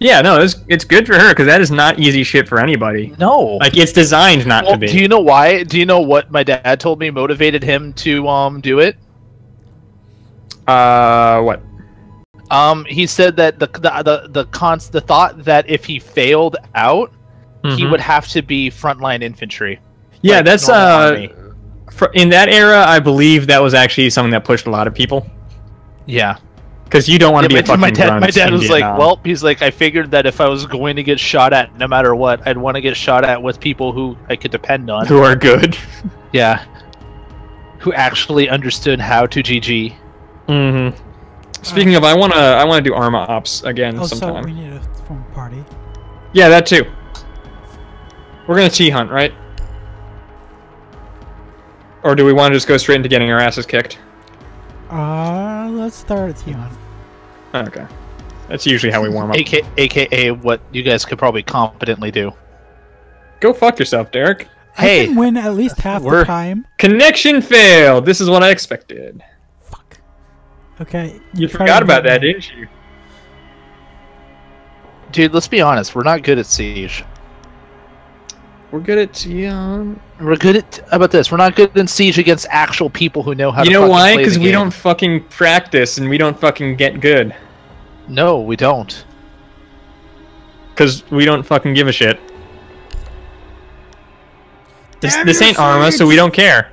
Yeah, no, it's good for her because that is not easy shit for anybody. No, like it's designed not to be. Do you know why? Do you know what my dad told me motivated him to do it? What? He said that the thought that if he failed out, he would have to be frontline infantry. Yeah, like that's in that era, I believe that was actually something that pushed a lot of people. Yeah, because you don't want to be a fucking grunt. My dad was like, "Well, he's like, I figured that if I was going to get shot at, no matter what, I'd want to get shot at with people who I could depend on, who are good, yeah, who actually understood how to GG." Mm-hmm. Speaking of, I wanna do Arma Ops again sometime. We need to form a party. Yeah, that too. We're gonna tea hunt, right? Or do we want to just go straight into getting our asses kicked? Let's start at Theon. Okay. That's usually how we warm up. AKA what you guys could probably competently do. Go fuck yourself, Derek. Hey, I can win at least half the time. Connection failed! This is what I expected. Fuck. Okay. You forgot about that, didn't you? Dude, let's be honest. We're not good at Siege. We're good at how about this? We're not good in Siege against actual people who know how to play the game. You know why? Because we don't fucking practice and we don't fucking get good. No, we don't. Because we don't fucking give a shit. This ain't Arma, so we don't care.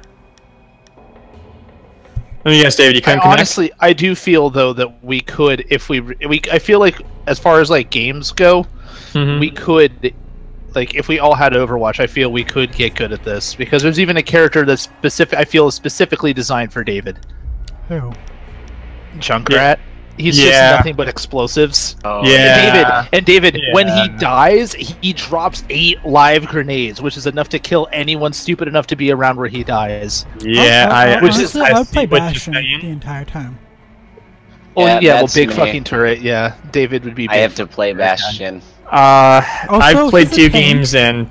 Let me guess, David, you couldn't connect? Honestly, I do feel, though, that we could, if we I feel like, as far as, like, games go, we could... Like, if we all had Overwatch, I feel we could get good at this. Because there's even a character that's I feel is specifically designed for David. Who? Junkrat. Yeah. He's just nothing but explosives. Oh, yeah. And David, when he dies, he drops 8 live grenades, which is enough to kill anyone stupid enough to be around where he dies. Yeah, I would play Bastion the entire time. Oh, yeah, well, big fucking turret, yeah. David would be... I have to play Bastion. I've played 2 games and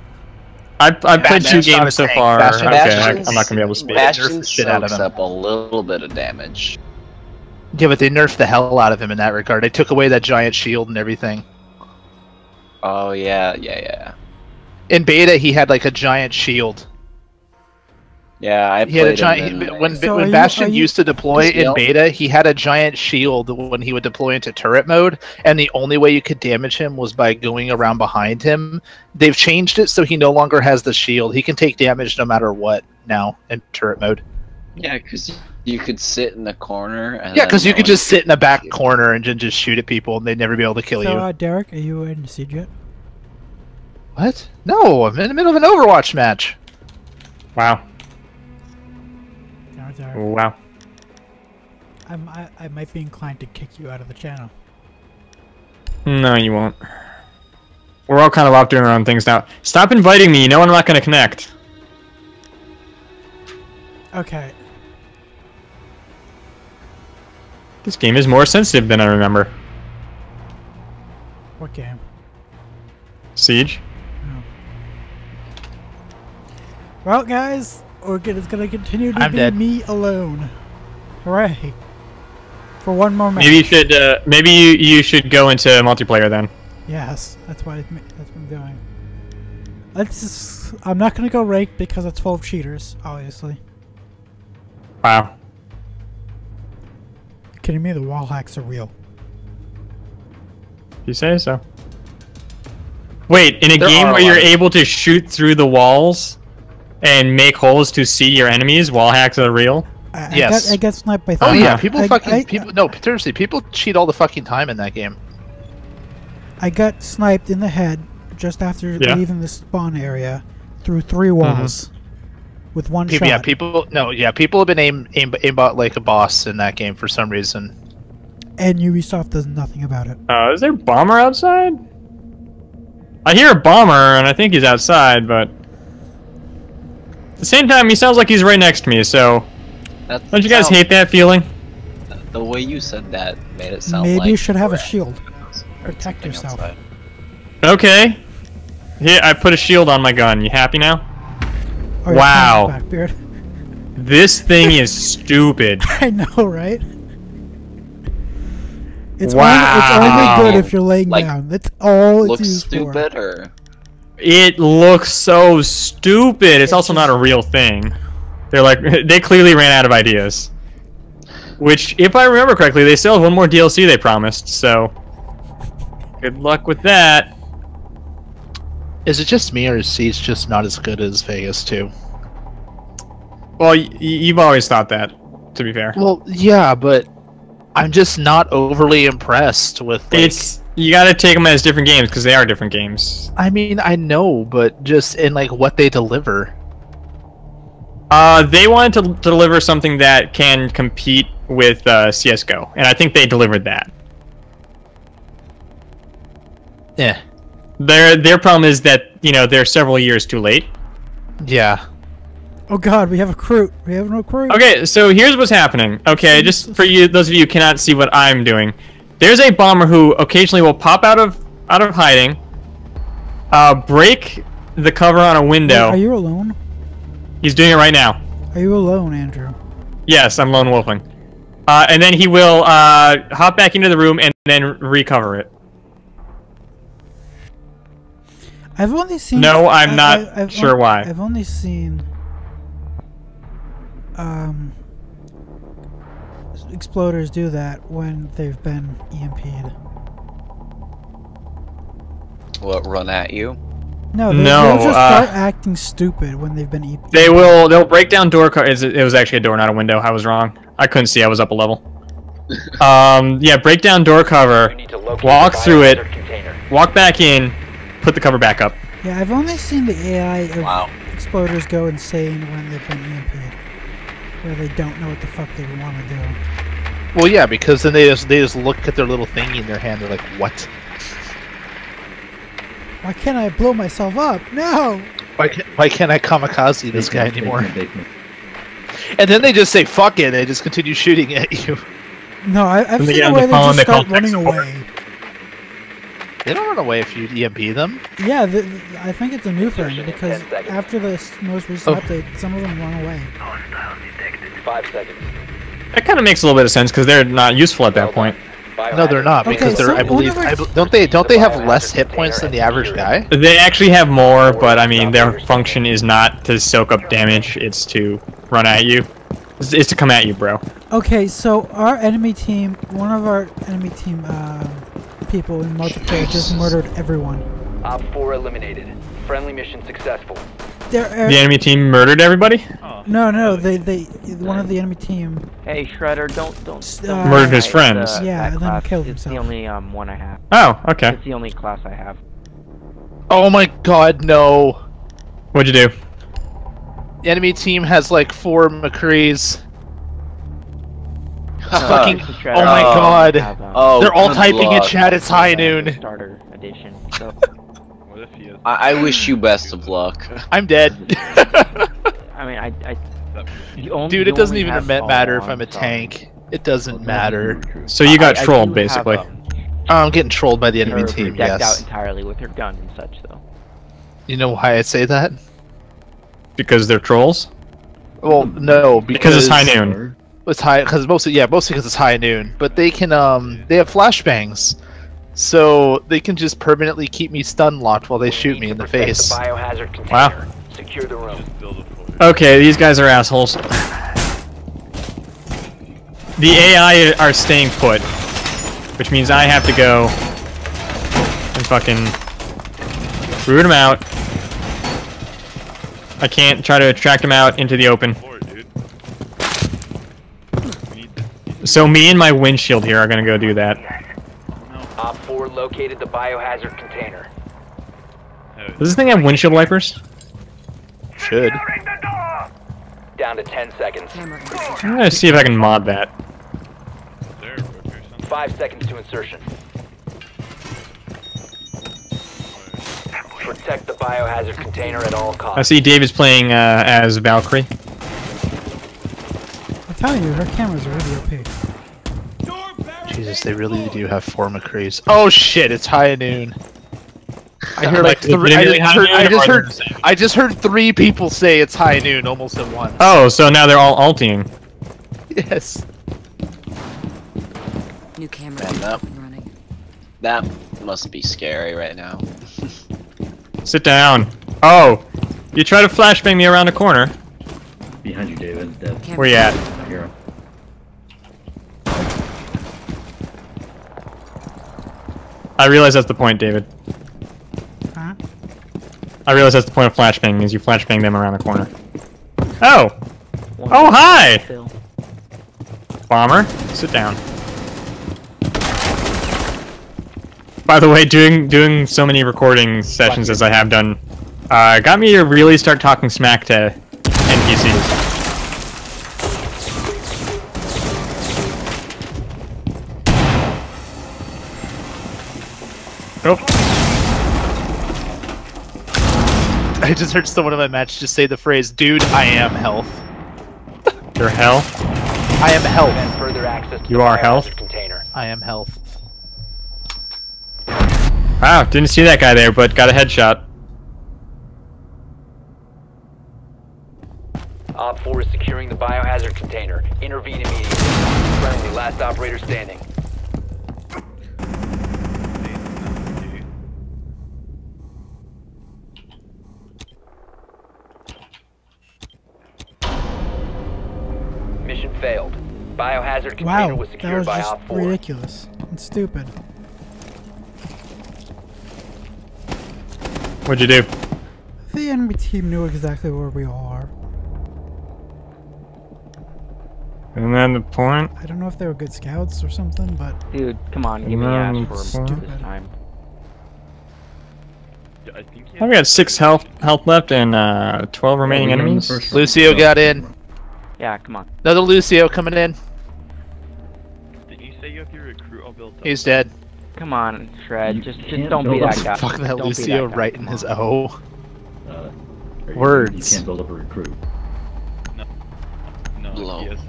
I've played 2 games so far. Okay, I'm not gonna be able to speak. Bastion soaks up a little bit of damage. Yeah, but they nerfed the hell out of him in that regard. They took away that giant shield and everything. Oh yeah. In beta, he had like a giant shield. Yeah, I played. He had a giant. When Bastion used to deploy in beta, he had a giant shield when he would deploy into turret mode, and the only way you could damage him was by going around behind him. They've changed it so he no longer has the shield. He can take damage no matter what now in turret mode. Yeah, because you could sit in the corner. And yeah, because you could just sit in a back corner and just shoot at people, and they'd never be able to kill you. So, Derek, are you in Siege yet? What? No, I'm in the middle of an Overwatch match. Wow. Wow. I might be inclined to kick you out of the channel. No, you won't. We're all kind of off doing our own things now. Stop inviting me. You know I'm not going to connect. Okay. This game is more sensitive than I remember. What game? Siege. Oh. Well, guys... It's gonna continue to be me alone. Hooray! For one more match. Maybe you should. Maybe you should go into multiplayer then. Yes, that's what I'm doing. Let's. I'm not gonna go ranked because it's full of cheaters, obviously. Wow. You're kidding me? The wall hacks are real. You say so. Wait, in a game where you're able to shoot through the walls and make holes to see your enemies, wall hacks are real? Yes. I guess not by... Oh yeah, people no, seriously, people cheat all the fucking time in that game. I got sniped in the head just after leaving the spawn area through 3 walls with one shot. Yeah, people have been aimbot like a boss in that game for some reason. And Ubisoft does nothing about it. Is there a bomber outside? I hear a bomber, and I think he's outside, but... At the same time, he sounds like he's right next to me, so... Don't you guys hate that feeling? The way you said that made it sound like... Maybe you should have a shield. Protect yourself. Outside. Okay. Here, I put a shield on my gun. You happy now? Oh, wow. This thing is stupid. I know, right? It's only good if you're laying down. That's all it's used for. Looks stupid, or... It looks so stupid. It's also not a real thing. They're like, they clearly ran out of ideas. Which, if I remember correctly, they still have one more DLC they promised, so... Good luck with that. Is it just me, or is Siege just not as good as Vegas 2? Well, you've always thought that, to be fair. Well, yeah, but... I'm just not overly impressed with... Like, you gotta take them as different games, because they are different games. I mean, I know, but just in, like, what they deliver. They wanted to deliver something that can compete with CSGO, and I think they delivered that. Yeah. Their problem is that, you know, they're several years too late. Yeah. Oh God, we have a crew. We have no crew. Okay, so here's what's happening. Okay, just for you, those of you who cannot see what I'm doing. There's a bomber who occasionally will pop out of hiding, break the cover on a window. Wait, are you alone? He's doing it right now. Are you alone, Andrew? Yes, I'm lone wolfing. And then he will hop back into the room and then recover it. I've only seen. No, I'm not sure why. I've only seen exploders do that when they've been EMP'd. What, run at you? No, they'll just start acting stupid when they've been EMP'd. They'll break down door cards. It was actually a door, not a window. I was wrong. I couldn't see. I was up a level. Yeah, break down door cover, walk through it, walk back in, put the cover back up. Yeah, I've only seen the AI of exploders go insane when they've been EMP'd, where they don't know what the fuck they want to do. Well, yeah, because then they just look at their little thingy in their hand. They're like, what? Why can't I blow myself up? No! Why can't I kamikaze this guy anymore? And then they just say, fuck it, and they just continue shooting at you. No, I've seen a way they just start running away. They don't run away if you EMP them. Yeah, I think it's a new thing, because after the most recent update, some of them run away. 5 seconds. That kind of makes a little bit of sense, because they're not useful at that point. No, they're not, because they're. I believe. Don't they have less hit points than the average guy? They actually have more, but I mean, their function is not to soak up damage. It's to run at you. It's to come at you, bro. Okay, so our enemy team, one of our enemy team people in multiplayer just murdered everyone. Op 4 eliminated. Friendly mission successful. The enemy team murdered everybody? No, they one of the enemy team. Hey, Shredder, don't murdered his friends. Yeah, and then killed himself. It's the only one I have. Oh, okay. It's the only class I have. Oh my God, no! What'd you do? The enemy team has like 4 McCrees. Fucking! Oh my God! Oh, they're all typing in chat. It's high noon. Starter edition. So. I wish you best of luck. I'm dead. I mean, dude, it doesn't even matter if I'm a tank. It doesn't matter. So you got trolled, basically. I'm getting trolled by the enemy team. Yes. Out entirely with her gun and such, though. You know why I say that? Because they're trolls. Well, no, because it's high noon. It's high because mostly because it's high noon. But they can they have flashbangs. So they can just permanently keep me stun locked while they shoot me in the face. Wow. Secure the room. Okay, these guys are assholes. The AI are staying put, which means I have to go and fucking root them out. I can't try to attract them out into the open. So me and my windshield here are gonna go do that. Op 4 located the biohazard container. Does this thing have windshield wipers? Should. Down to 10 seconds. I'm gonna see if I can mod that. 5 seconds to insertion. Protect the biohazard container at all costs. I see Dave is playing as Valkyrie. I'm telling you, her camera's really OP. Jesus, they really do have 4 McCrees. Oh shit, it's high noon. I heard like I just heard 3 people say it's high noon almost at once. Oh, so now they're all alting. Yes. New camera running. That must be scary right now. Sit down. Oh, you try to flashbang me around a corner. Behind you, David. Where you at? Here. I realize that's the point, David. Huh? I realize that's the point of flashbanging, is you flashbang them around the corner. Oh! Oh, hi! Bomber, sit down. By the way, doing so many recording sessions as I have done, got me to really start talking smack to NPCs. I just heard someone in my match just say the phrase, "Dude, I am health." You're health? I am health. Further access to you are health? Container. I am health. Wow, didn't see that guy there, but got a headshot. Op 4 is securing the biohazard container. Intervene immediately. Friendly, last operator standing. Mission failed. Biohazard container was secured by Op 4. Wow, that was just ridiculous and stupid. What'd you do? The enemy team knew exactly where we all are. And then the point? I don't know if they were good scouts or something, but... Dude, come on, give me ass for him this time. I've got 6 health left and 12 remaining enemies. Lucio got in. Yeah, come on. Another Lucio coming in. Did you say you have your recruit all built up? He's dead. Come on, Shred. Just don't be that guy. Fuck that Lucio right in his O. Words. You can't build up a recruit. Yes,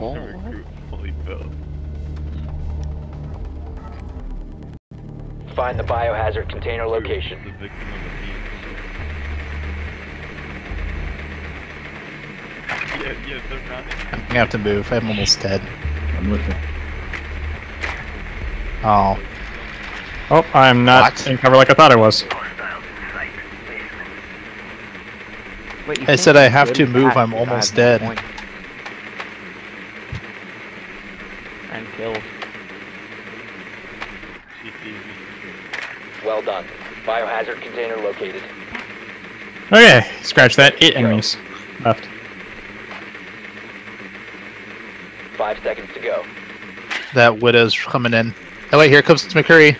fully built. Find the biohazard container location. The victim of the yeah, they're running. I'm gonna have to move. I'm almost dead. I'm with you. Oh. Oh, I'm not in cover like I thought I was. Wait, I said I have to move. I'm almost dead. Point. Well done. Biohazard container located. Okay, scratch that. 8 enemies left. 5 seconds to go. That widow's coming in. Oh wait, here comes McCurry.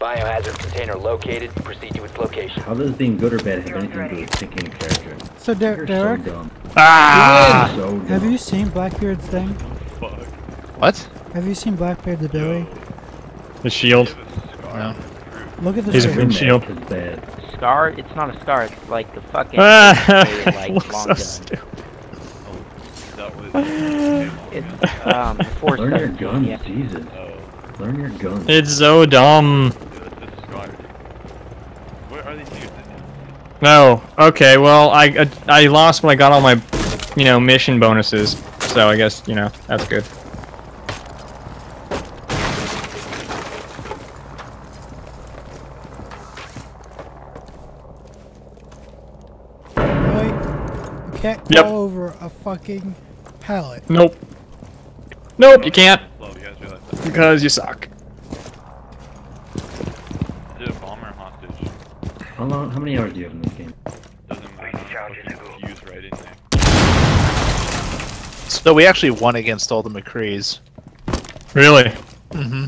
Biohazard container located. Proceed to its location. How does being good or bad have anything to do with picking a character? So Derek, so have you seen Blackbeard's thing? What? Have you seen Blackbeard the Billy? The shield. No. Look at this. He's a shield. Scar? It's not a scar. It's like the fucking. So stupid. It's learn your guns, Jesus. Learn your guns. It's so dumb. Where are these dudes? No. Okay. Well, I lost when I got all my, you know, mission bonuses. So I guess you know that's good. Can't go over a fucking pallet. Nope. Nope, you can't. Because you suck. Is it a bomb or a hostage? How long? How many hours do you have in this game? Doesn't matter. Use right in there. So we actually won against all the McCrees. Really? Mm-hmm.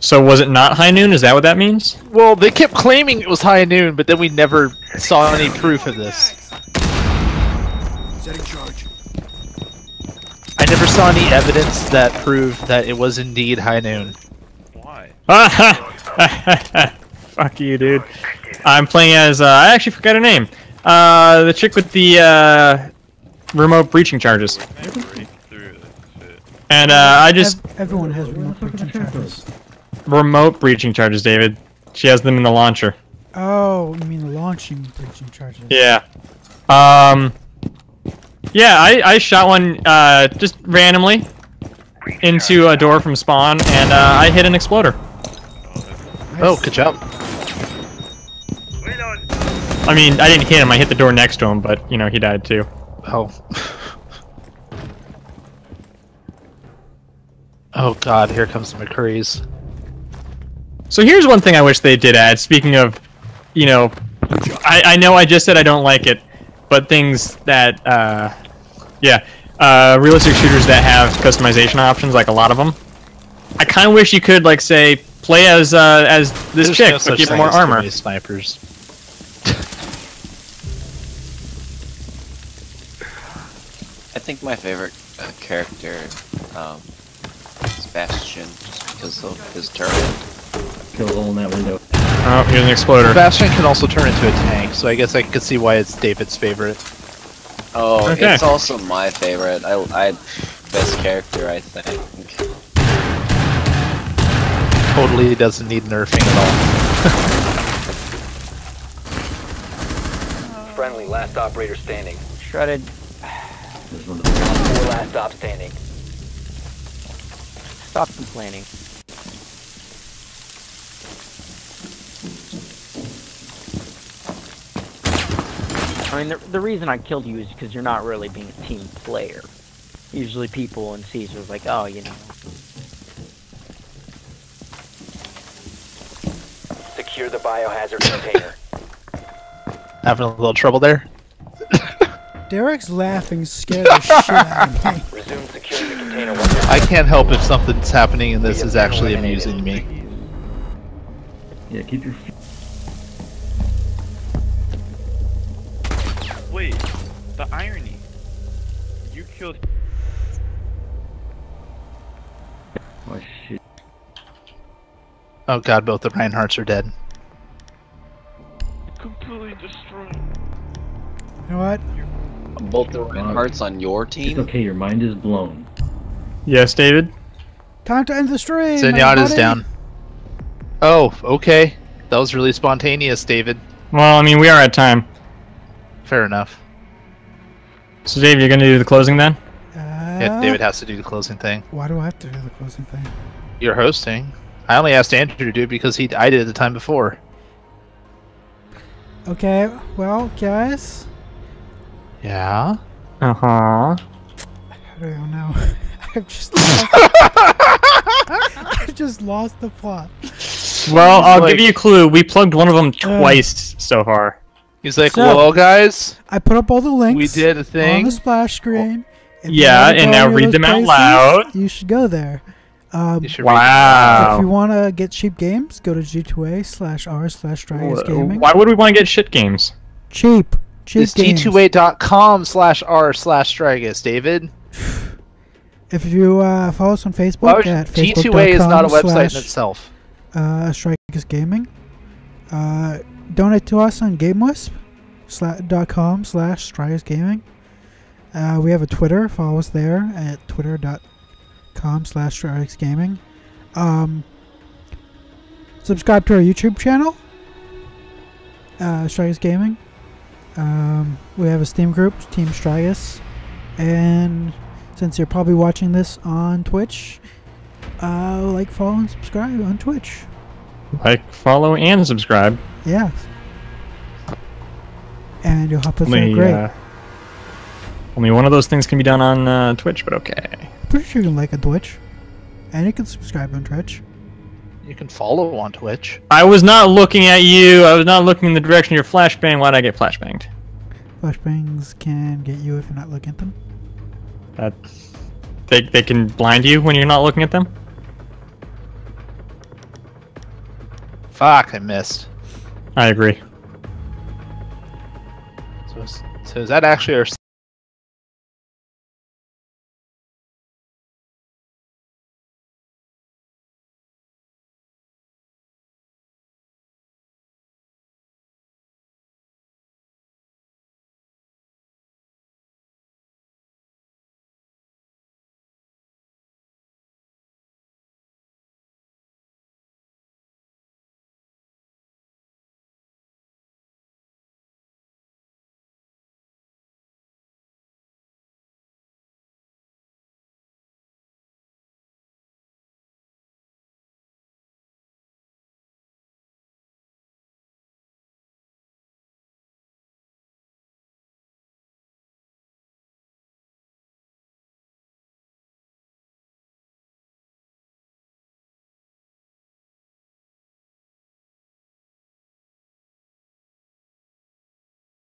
So was it not high noon? Is that what that means? Well, they kept claiming it was high noon, but then we never saw any proof of this. I never saw any evidence that proved that it was indeed high noon. Why? Fuck you, dude. I'm playing as, I actually forgot her name. The chick with the, remote breaching charges. And, I just... Everyone has remote breaching charges. Remote breaching charges, David. She has them in the launcher. Oh, you mean the launching breaching charges. Yeah. Yeah, I shot one just randomly into a door from spawn, and I hit an exploder. Nice. Oh, good job. I mean, I didn't hit him, I hit the door next to him, but, you know, he died too. Oh. Oh god, here comes the McCrees. So here's one thing I wish they did add, speaking of, you know, I know I just said I don't like it, but things that, realistic shooters that have customization options, like a lot of them, I kind of wish you could, like, say, play as this chick, but give more armor. Snipers. I think my favorite character is Bastion, because of his turret. Kill a hole in that window. Oh, here's an exploder. Bastion can also turn into a tank, so I guess I could see why it's David's favorite. Oh, okay. It's also my favorite. I best character, I think. Totally doesn't need nerfing at all. Friendly, last operator standing. Shredded. There's one of the four last stop standing. Stop complaining. I mean, the reason I killed you is because you're not really being a team player. Usually people in Siege was like, oh, you know. Secure the biohazard container. Having a little trouble there? Derek's laughing scared the shit out of me. Resume securing the container once. I can't help if something's happening and this is actually amusing me. Yeah, keep your... Wait, the irony. You killed. Oh shit. Oh god, both the Reinhardts are dead. Completely destroyed. You know what? Both the Reinhardts on your team? It's okay, your mind is blown. Yes, David? Time to end the stream! Zenyatta's down. Oh, okay. That was really spontaneous, David. Well, I mean, we are at time. Fair enough. So, Dave, you're going to do the closing then? Yeah, David has to do the closing thing. Why do I have to do the closing thing? You're hosting. I only asked Andrew to do it because I did it the time before. Okay, well, guys. Yeah? Uh-huh. I don't know. I've just lost I've just lost the plot. Well, I'll give you a clue. We plugged one of them twice so far. He's like, so, well, guys, I put up all the links. We did a thing on the splash screen. Well, yeah, and now read them out loud. You should go there. Wow. If you want to get cheap games, go to G2A.com/r/Strigas Gaming. Why would we want to get shit games? Cheap. It's G2A.com/r/Strigas, David. If you follow us on Facebook at Facebook.com/Strigas Gaming. G2A is not a website in itself. Strigas Gaming. Donate to us on GameWisp.com/Strigas Gaming. We have a Twitter. Follow us there at Twitter.com/Strigas Gaming. Subscribe to our YouTube channel, Strigas Gaming. We have a Steam group, Team Strigas. And since you're probably watching this on Twitch, like, follow, and subscribe on Twitch. Like, follow, and subscribe. Yeah. And you'll help us out great. Only one of those things can be done on Twitch, but okay. Pretty sure you can like on Twitch. And you can subscribe on Twitch. You can follow on Twitch. I was not looking at you. I was not looking in the direction of your flashbang. Why'd I get flashbanged? Flashbangs can get you if you're not looking at them. They can blind you when you're not looking at them? Fuck, I missed. I agree. So is that actually our...